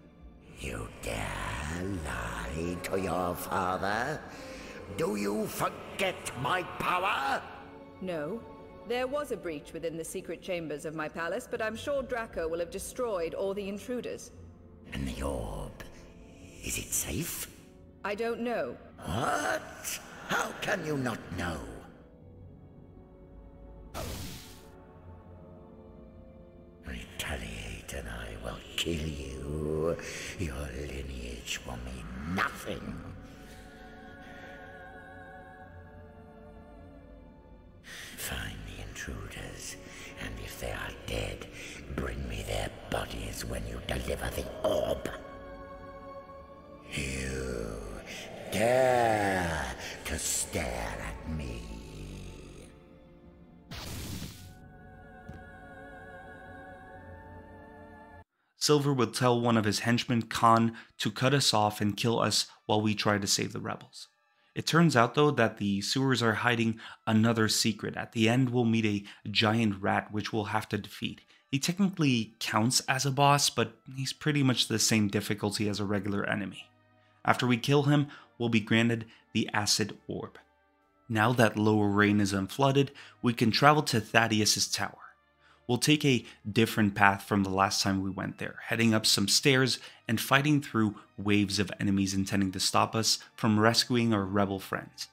You dare lie to your father? Do you forget my power? No. There was a breach within the secret chambers of my palace, but I'm sure Draco will have destroyed all the intruders. And the orb, is it safe? I don't know. What? How can you not know? Retaliate and I will kill you. Your lineage will mean nothing. Find the intruders, and if they are dead, bring me their bodies when you deliver the orb. You dare to stare at me. Silver would tell one of his henchmen, Khan, to cut us off and kill us while we try to save the rebels. It turns out, though, that the sewers are hiding another secret. At the end, we'll meet a giant rat which we'll have to defeat. He technically counts as a boss, but he's pretty much the same difficulty as a regular enemy. After we kill him, we'll be granted the acid orb. Now that Lower Rain is unflooded, we can travel to Thaddeus' tower. We'll take a different path from the last time we went there, heading up some stairs and fighting through waves of enemies intending to stop us from rescuing our rebel friends.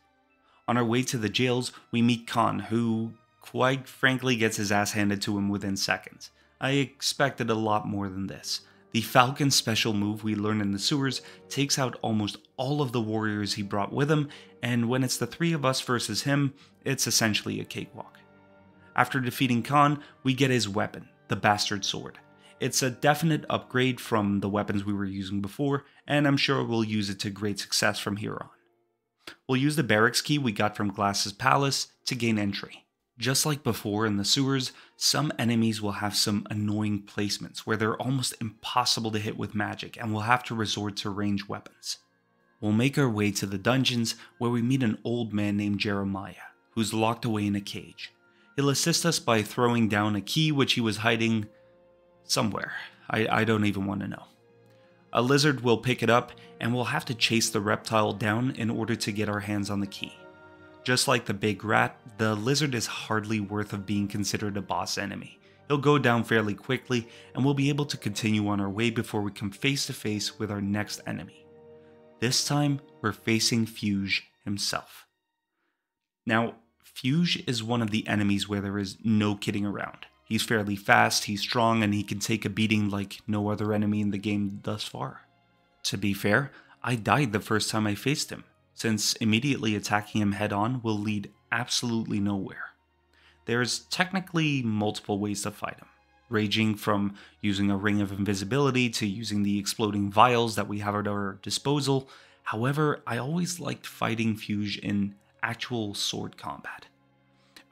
On our way to the jails, we meet Khan, who, quite frankly, gets his ass handed to him within seconds. I expected a lot more than this. The Falcon special move we learned in the sewers takes out almost all of the warriors he brought with him, and when it's the three of us versus him, it's essentially a cakewalk. After defeating Khan, we get his weapon, the Bastard Sword. It's a definite upgrade from the weapons we were using before, and I'm sure we'll use it to great success from here on. We'll use the barracks key we got from Glass's palace to gain entry. Just like before in the sewers, some enemies will have some annoying placements where they're almost impossible to hit with magic, and we'll have to resort to ranged weapons. We'll make our way to the dungeons where we meet an old man named Jeremiah, who's locked away in a cage. He'll assist us by throwing down a key which he was hiding somewhere. I don't even want to know. A lizard will pick it up, and we'll have to chase the reptile down in order to get our hands on the key. Just like the big rat, the lizard is hardly worth of being considered a boss enemy. He'll go down fairly quickly, and we'll be able to continue on our way before we come face to face with our next enemy. This time, we're facing Fuge himself. Now, Fuge is one of the enemies where there is no kidding around. He's fairly fast, he's strong, and he can take a beating like no other enemy in the game thus far. To be fair, I died the first time I faced him, since immediately attacking him head-on will lead absolutely nowhere. There's technically multiple ways to fight him, ranging from using a ring of invisibility to using the exploding vials that we have at our disposal. However, I always liked fighting Fuge in actual sword combat.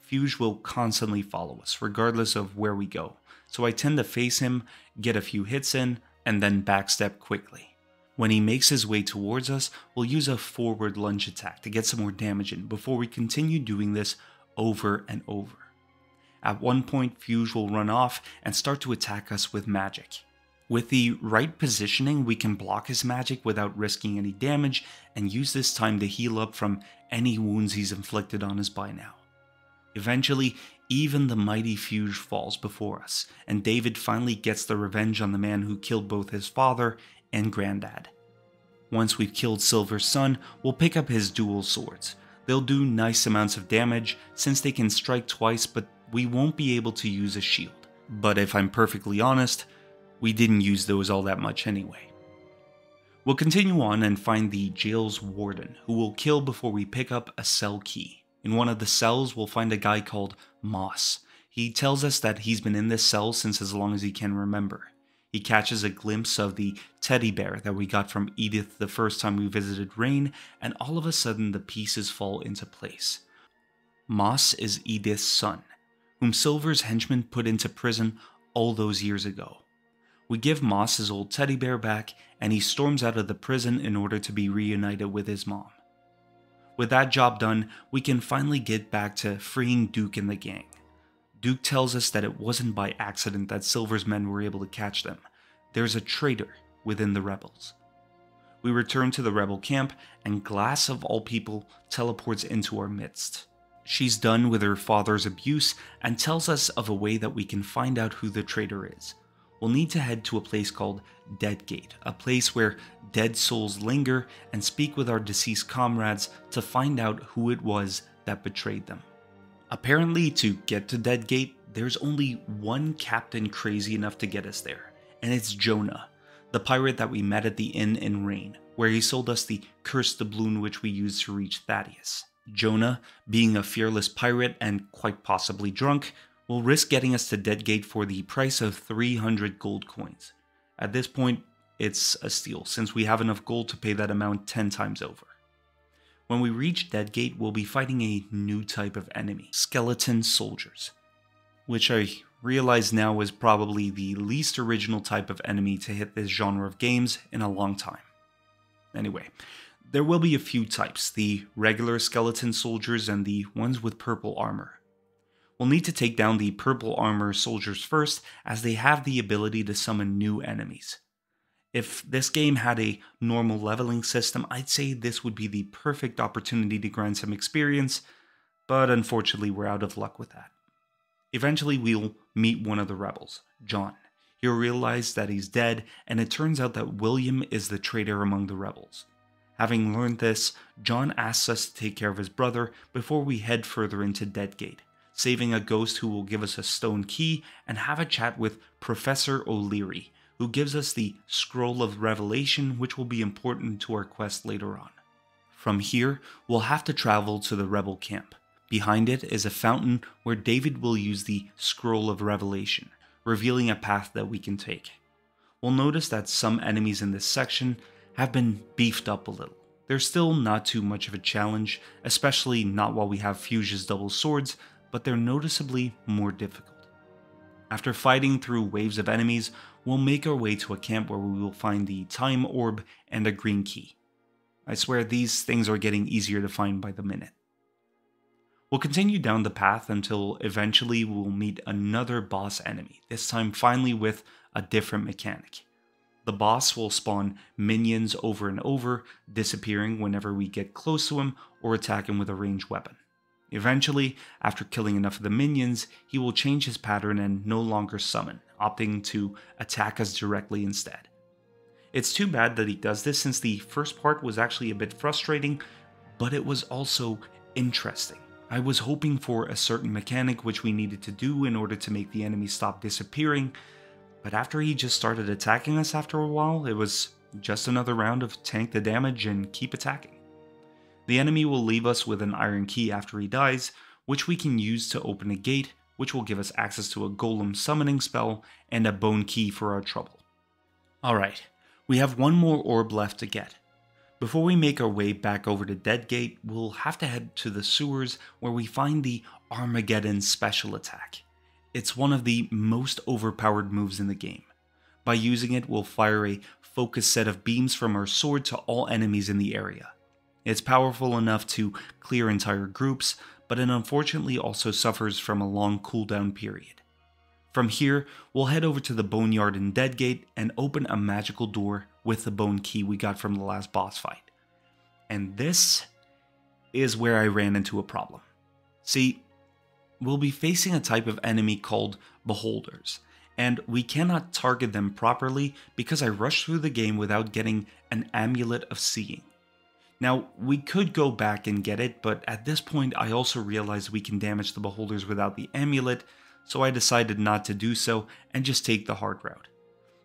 Fuge will constantly follow us, regardless of where we go, so I tend to face him, get a few hits in, and then backstep quickly. When he makes his way towards us, we'll use a forward lunge attack to get some more damage in before we continue doing this over and over. At one point, Fuge will run off and start to attack us with magic. With the right positioning, we can block his magic without risking any damage and use this time to heal up from any wounds he's inflicted on us by now. Eventually, even the mighty Fuge falls before us, and David finally gets the revenge on the man who killed both his father and Granddad. Once we've killed Silver's son, we'll pick up his dual swords. They'll do nice amounts of damage since they can strike twice, but we won't be able to use a shield. But if I'm perfectly honest, we didn't use those all that much anyway. We'll continue on and find the jail's warden, who we'll kill before we pick up a cell key. In one of the cells, we'll find a guy called Moss. He tells us that he's been in this cell since as long as he can remember. He catches a glimpse of the teddy bear that we got from Edith the first time we visited Rain, and all of a sudden the pieces fall into place. Moss is Edith's son, whom Silver's henchmen put into prison all those years ago. We give Moss his old teddy bear back, and he storms out of the prison in order to be reunited with his mom. With that job done, we can finally get back to freeing Duke and the gang. Duke tells us that it wasn't by accident that Silver's men were able to catch them. There's a traitor within the rebels. We return to the rebel camp, and Glass, of all people, teleports into our midst. She's done with her father's abuse and tells us of a way that we can find out who the traitor is. We'll need to head to a place called Deadgate, a place where dead souls linger, and speak with our deceased comrades to find out who it was that betrayed them. Apparently, to get to Deadgate, there's only one captain crazy enough to get us there, and it's Jonah, the pirate that we met at the inn in Rain, where he sold us the cursed doubloon which we used to reach Thaddeus. Jonah, being a fearless pirate and quite possibly drunk, will risk getting us to Deadgate for the price of 300 gold coins. At this point, it's a steal, since we have enough gold to pay that amount 10 times over. When we reach Deadgate, we'll be fighting a new type of enemy, skeleton soldiers, which I realize now is probably the least original type of enemy to hit this genre of games in a long time. Anyway, there will be a few types, the regular skeleton soldiers and the ones with purple armor. We'll need to take down the purple armor soldiers first, as they have the ability to summon new enemies. If this game had a normal leveling system, I'd say this would be the perfect opportunity to grind some experience, but unfortunately we're out of luck with that. Eventually we'll meet one of the rebels, John. He'll realize that he's dead, and it turns out that William is the traitor among the rebels. Having learned this, John asks us to take care of his brother before we head further into Deadgate, saving a ghost who will give us a stone key, and have a chat with Professor O'Leary, who gives us the Scroll of Revelation, which will be important to our quest later on. From here, we'll have to travel to the rebel camp. Behind it is a fountain where David will use the Scroll of Revelation, revealing a path that we can take. We'll notice that some enemies in this section have been beefed up a little. They're still not too much of a challenge, especially not while we have Fuge's double swords, but they're noticeably more difficult. After fighting through waves of enemies, we'll make our way to a camp where we will find the time orb and a green key. I swear these things are getting easier to find by the minute. We'll continue down the path until eventually we'll meet another boss enemy, this time finally with a different mechanic. The boss will spawn minions over and over, disappearing whenever we get close to him or attack him with a ranged weapon. Eventually, after killing enough of the minions, he will change his pattern and no longer summon, opting to attack us directly instead. It's too bad that he does this since the first part was actually a bit frustrating, but it was also interesting. I was hoping for a certain mechanic which we needed to do in order to make the enemy stop disappearing, but after he just started attacking us after a while, it was just another round of tank the damage and keep attacking. The enemy will leave us with an iron key after he dies, which we can use to open a gate, which will give us access to a golem summoning spell and a bone key for our trouble. Alright, we have one more orb left to get. Before we make our way back over to Deadgate, we'll have to head to the sewers where we find the Armageddon special attack. It's one of the most overpowered moves in the game. By using it, we'll fire a focused set of beams from our sword to all enemies in the area. It's powerful enough to clear entire groups, but it unfortunately also suffers from a long cooldown period. From here, we'll head over to the Boneyard in Deadgate and open a magical door with the bone key we got from the last boss fight. And this is where I ran into a problem. See, we'll be facing a type of enemy called Beholders, and we cannot target them properly because I rushed through the game without getting an Amulet of Seeing. Now, we could go back and get it, but at this point I also realized we can damage the Beholders without the Amulet, so I decided not to do so and just take the hard route.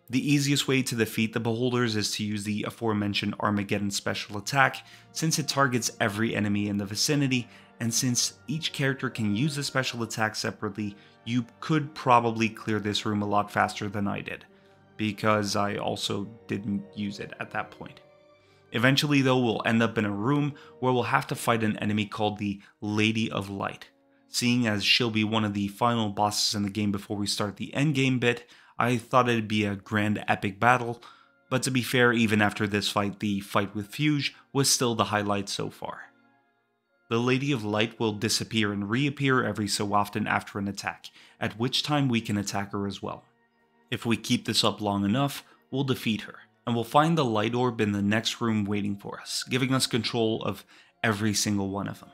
The easiest way to defeat the Beholders is to use the aforementioned Armageddon special attack, since it targets every enemy in the vicinity, and since each character can use the special attack separately, you could probably clear this room a lot faster than I did, because I also didn't use it at that point. Eventually though, we'll end up in a room where we'll have to fight an enemy called the Lady of Light. Seeing as she'll be one of the final bosses in the game before we start the endgame bit, I thought it'd be a grand epic battle, but to be fair, even after this fight, the fight with Fuge was still the highlight so far. The Lady of Light will disappear and reappear every so often after an attack, at which time we can attack her as well. If we keep this up long enough, we'll defeat her, and we'll find the light orb in the next room waiting for us, giving us control of every single one of them.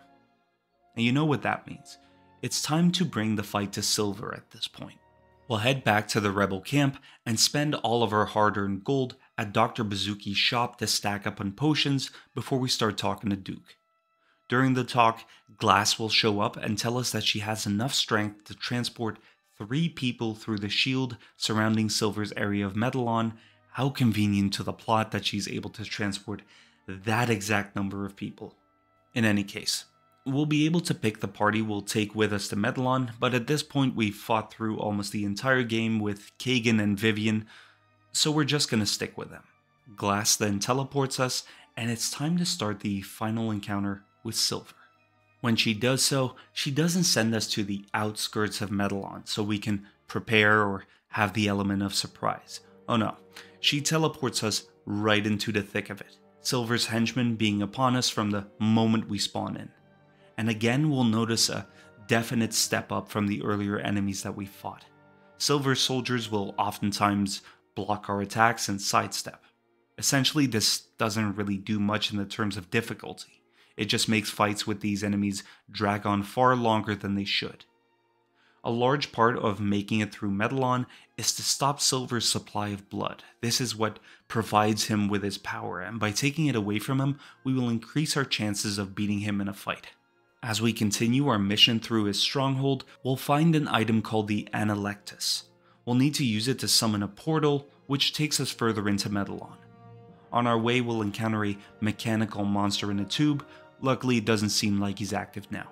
And you know what that means. It's time to bring the fight to Silver at this point. We'll head back to the rebel camp and spend all of our hard-earned gold at Dr. Bazuki's shop to stack up on potions before we start talking to Duke. During the talk, Glass will show up and tell us that she has enough strength to transport 3 people through the shield surrounding Silver's area of Metalon. How convenient to the plot that she's able to transport that exact number of people. In any case, we'll be able to pick the party we'll take with us to Metalon, but at this point we've fought through almost the entire game with Kagan and Vivian, so we're just gonna stick with them. Glass then teleports us, and it's time to start the final encounter with Silver. When she does so, she doesn't send us to the outskirts of Metalon so we can prepare or have the element of surprise. Oh no, she teleports us right into the thick of it, Silver's henchmen being upon us from the moment we spawn in. And again, we'll notice a definite step up from the earlier enemies that we fought. Silver soldiers will oftentimes block our attacks and sidestep. Essentially, this doesn't really do much in the terms of difficulty. It just makes fights with these enemies drag on far longer than they should. A large part of making it through Metalon is to stop Silver's supply of blood. This is what provides him with his power, and by taking it away from him, we will increase our chances of beating him in a fight. As we continue our mission through his stronghold, we'll find an item called the Analectus. We'll need to use it to summon a portal, which takes us further into Metalon. On our way, we'll encounter a mechanical monster in a tube. Luckily, it doesn't seem like he's active now.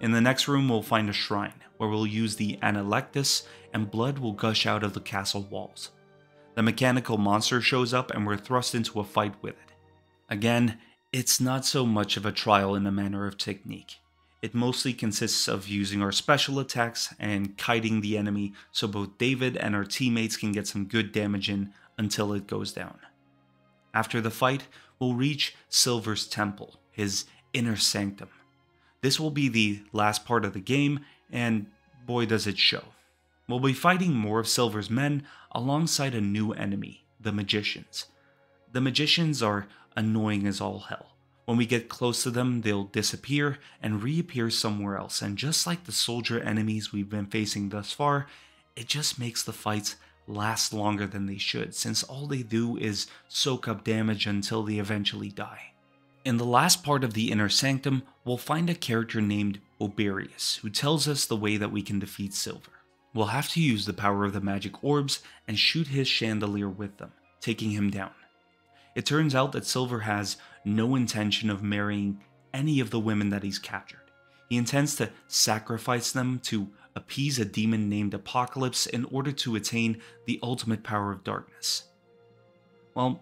In the next room, we'll find a shrine, where we'll use the Analectus, and blood will gush out of the castle walls. The mechanical monster shows up, and we're thrust into a fight with it. Again, it's not so much of a trial in the manner of technique. It mostly consists of using our special attacks and kiting the enemy so both David and our teammates can get some good damage in until it goes down. After the fight, we'll reach Silver's temple, his inner sanctum. This will be the last part of the game, and boy does it show. We'll be fighting more of Silver's men alongside a new enemy, the Magicians. The Magicians are annoying as all hell. When we get close to them, they'll disappear and reappear somewhere else, and just like the soldier enemies we've been facing thus far, it just makes the fights last longer than they should, since all they do is soak up damage until they eventually die. In the last part of the Inner Sanctum, we'll find a character named Oberius, who tells us the way that we can defeat Silver. We'll have to use the power of the magic orbs and shoot his chandelier with them, taking him down. It turns out that Silver has no intention of marrying any of the women that he's captured. He intends to sacrifice them to appease a demon named Apocalypse in order to attain the ultimate power of darkness. Well,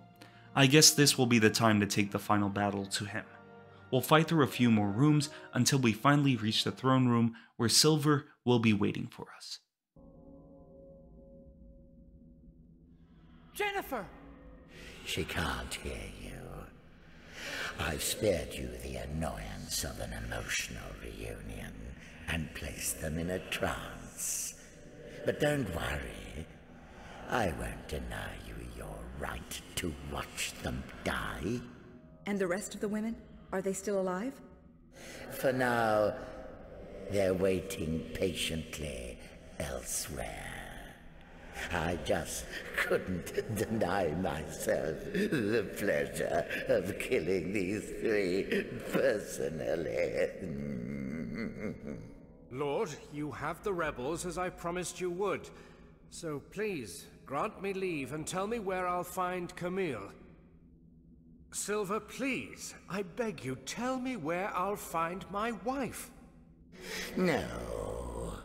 I guess this will be the time to take the final battle to him. We'll fight through a few more rooms until we finally reach the throne room where Silver will be waiting for us. Jennifer! She can't hear you. I've spared you the annoyance of an emotional reunion and placed them in a trance. But don't worry, I won't deny you your right to watch them die. And the rest of the women? Are they still alive? For now, they're waiting patiently elsewhere. I just couldn't deny myself the pleasure of killing these three personally. Lord, you have the rebels as I promised you would. So please, grant me leave and tell me where I'll find Camille. Silver, please, I beg you, tell me where I'll find my wife. No,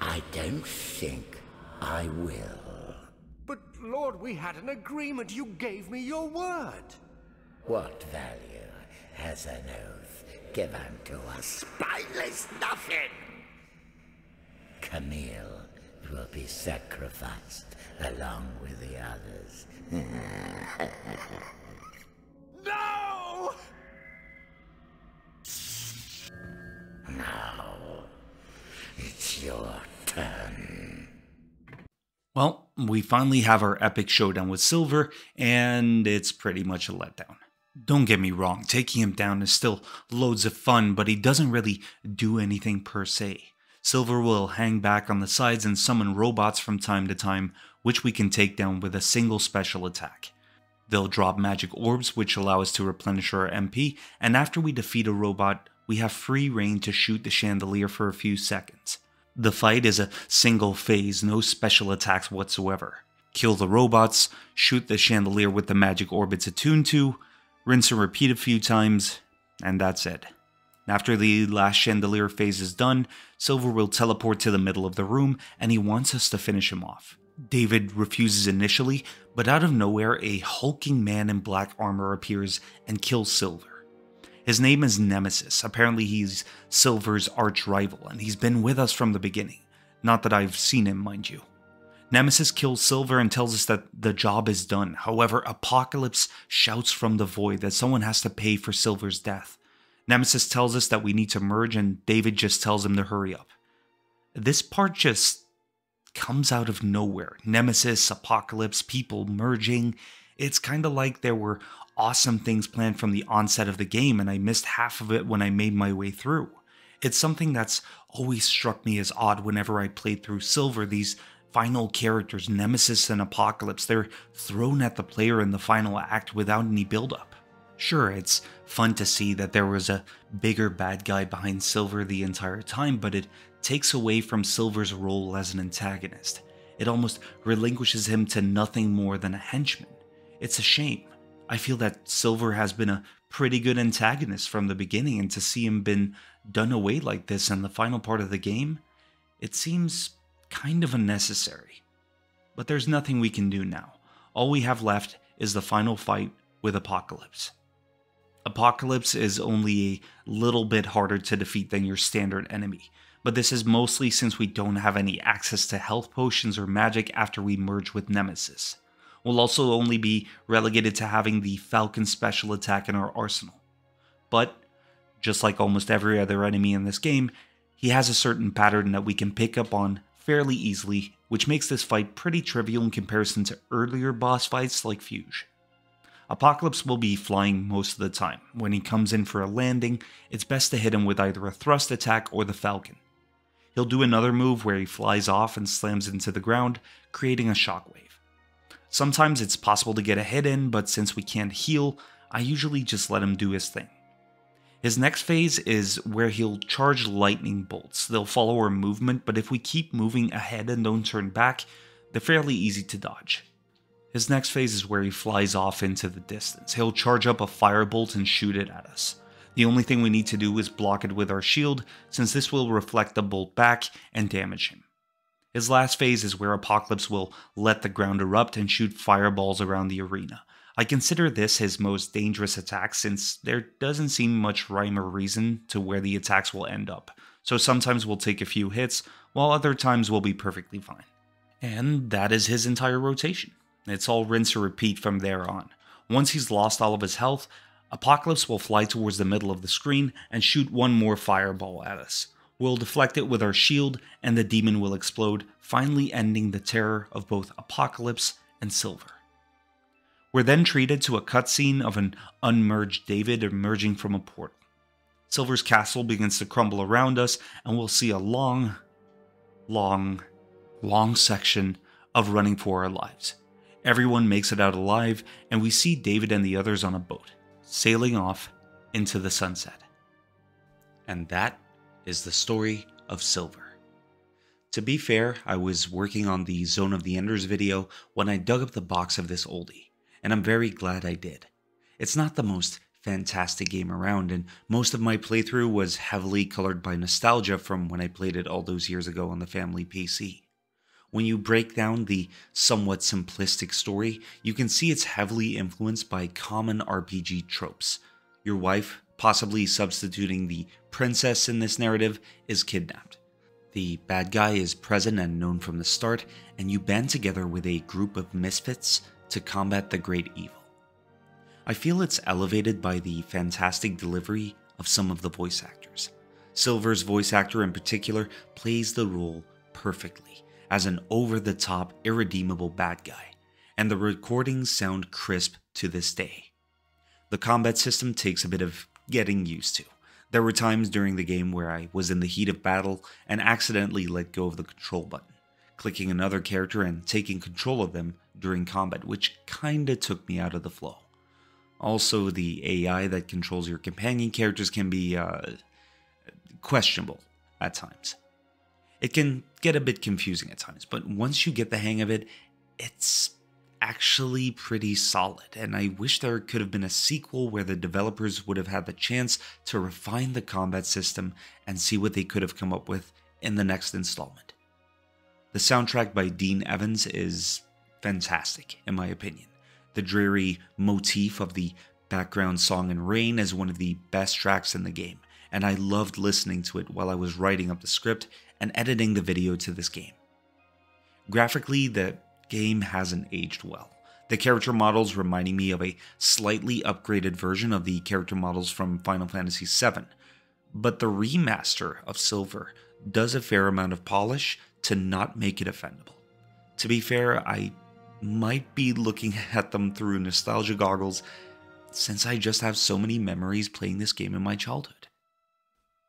I don't think I will. But Lord, we had an agreement. You gave me your word. What value has an oath given to a spineless nothing? Camille will be sacrificed along with the others. No! Now, it's your turn. Well, we finally have our epic showdown with Silver, and it's pretty much a letdown. Don't get me wrong, taking him down is still loads of fun, but he doesn't really do anything per se. Silver will hang back on the sides and summon robots from time to time, which we can take down with a single special attack. They'll drop magic orbs, which allow us to replenish our MP, and after we defeat a robot, we have free reign to shoot the chandelier for a few seconds. The fight is a single phase, no special attacks whatsoever. Kill the robots, shoot the chandelier with the magic orb it's attuned to, rinse and repeat a few times, and that's it. After the last chandelier phase is done, Silver will teleport to the middle of the room, and he wants us to finish him off. David refuses initially, but out of nowhere, a hulking man in black armor appears and kills Silver. His name is Nemesis. Apparently he's Silver's arch-rival, and he's been with us from the beginning. Not that I've seen him, mind you. Nemesis kills Silver and tells us that the job is done. However, Apocalypse shouts from the void that someone has to pay for Silver's death. Nemesis tells us that we need to merge, and David just tells him to hurry up. This part just comes out of nowhere. Nemesis, Apocalypse, people merging. It's kind of like there were awesome things planned from the onset of the game, and I missed half of it when I made my way through. It's something that's always struck me as odd whenever I played through Silver. These final characters, Nemesis and Apocalypse, they're thrown at the player in the final act without any build-up. Sure, it's fun to see that there was a bigger bad guy behind Silver the entire time, but it takes away from Silver's role as an antagonist. It almost relinquishes him to nothing more than a henchman. It's a shame. I feel that Silver has been a pretty good antagonist from the beginning, and to see him been done away like this in the final part of the game, it seems kind of unnecessary. But there's nothing we can do now. All we have left is the final fight with Apocalypse. Apocalypse is only a little bit harder to defeat than your standard enemy, but this is mostly since we don't have any access to health potions or magic after we merge with Nemesis. We'll also only be relegated to having the Falcon special attack in our arsenal. But Just like almost every other enemy in this game, he has a certain pattern that we can pick up on fairly easily, which makes this fight pretty trivial in comparison to earlier boss fights like Fuge. Apocalypse will be flying most of the time. When he comes in for a landing, it's best to hit him with either a thrust attack or the Falcon. He'll do another move where he flies off and slams into the ground, creating a shockwave. Sometimes it's possible to get a hit in, but since we can't heal, I usually just let him do his thing. His next phase is where he'll charge lightning bolts. They'll follow our movement, but if we keep moving ahead and don't turn back, they're fairly easy to dodge. His next phase is where he flies off into the distance. He'll charge up a firebolt and shoot it at us. The only thing we need to do is block it with our shield, since this will reflect the bolt back and damage him. His last phase is where Apocalypse will let the ground erupt and shoot fireballs around the arena. I consider this his most dangerous attack since there doesn't seem much rhyme or reason to where the attacks will end up, so sometimes we'll take a few hits, while other times we'll be perfectly fine. And that is his entire rotation. It's all rinse or repeat from there on. Once he's lost all of his health, Apocalypse will fly towards the middle of the screen and shoot one more fireball at us. We'll deflect it with our shield and the demon will explode, finally ending the terror of both Apocalypse and Silver. We're then treated to a cutscene of an unmerged David emerging from a portal. Silver's castle begins to crumble around us, and we'll see a long section of running for our lives. Everyone makes it out alive, and we see David and the others on a boat, sailing off into the sunset. And that is the story of Silver. To be fair, I was working on the Zone of the Enders video when I dug up the box of this oldie. And I'm very glad I did. It's not the most fantastic game around, and most of my playthrough was heavily colored by nostalgia from when I played it all those years ago on the family PC. When you break down the somewhat simplistic story, you can see it's heavily influenced by common RPG tropes. Your wife, possibly substituting the princess in this narrative, is kidnapped. The bad guy is present and known from the start, and you band together with a group of misfits to combat the great evil. I feel it's elevated by the fantastic delivery of some of the voice actors. Silver's voice actor in particular plays the role perfectly, as an over-the-top, irredeemable bad guy, and the recordings sound crisp to this day. The combat system takes a bit of getting used to. There were times during the game where I was in the heat of battle and accidentally let go of the control button, clicking another character and taking control of them during combat, which kinda took me out of the flow. Also, the AI that controls your companion characters can be questionable at times. It can get a bit confusing at times, but once you get the hang of it, it's actually pretty solid, and I wish there could have been a sequel where the developers would have had the chance to refine the combat system and see what they could have come up with in the next installment. The soundtrack by Dean Evans is fantastic, in my opinion. The dreary motif of the background song in Rain is one of the best tracks in the game, and I loved listening to it while I was writing up the script and editing the video to this game. Graphically, the game hasn't aged well. The character models reminding me of a slightly upgraded version of the character models from Final Fantasy VII, but the remaster of Silver does a fair amount of polish to not make it offendable. To be fair, I might be looking at them through nostalgia goggles since I just have so many memories playing this game in my childhood.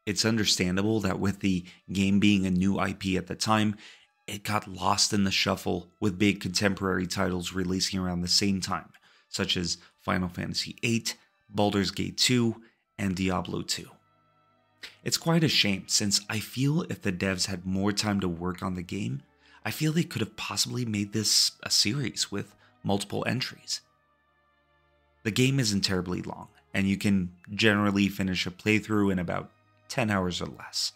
It's understandable that with the game being a new IP at the time, it got lost in the shuffle with big contemporary titles releasing around the same time, such as Final Fantasy VIII, Baldur's Gate 2, and Diablo 2. It's quite a shame, since I feel if the devs had more time to work on the game, I feel they could have possibly made this a series with multiple entries. The game isn't terribly long, and you can generally finish a playthrough in about 10 hours or less.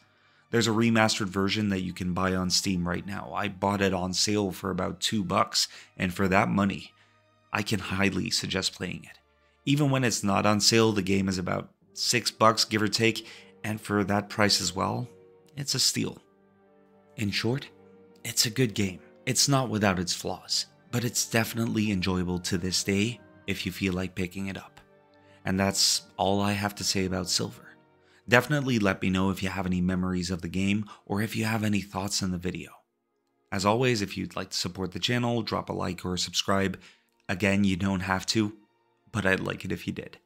There's a remastered version that you can buy on Steam right now. I bought it on sale for about $2, and for that money, I can highly suggest playing it. Even when it's not on sale, the game is about $6, give or take, and for that price as well, it's a steal. In short, it's a good game. It's not without its flaws, but it's definitely enjoyable to this day if you feel like picking it up. And that's all I have to say about Silver. Definitely let me know if you have any memories of the game or if you have any thoughts on the video. As always, if you'd like to support the channel, drop a like or subscribe. Again, you don't have to, but I'd like it if you did.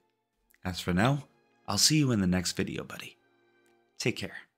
As for now, I'll see you in the next video, buddy. Take care.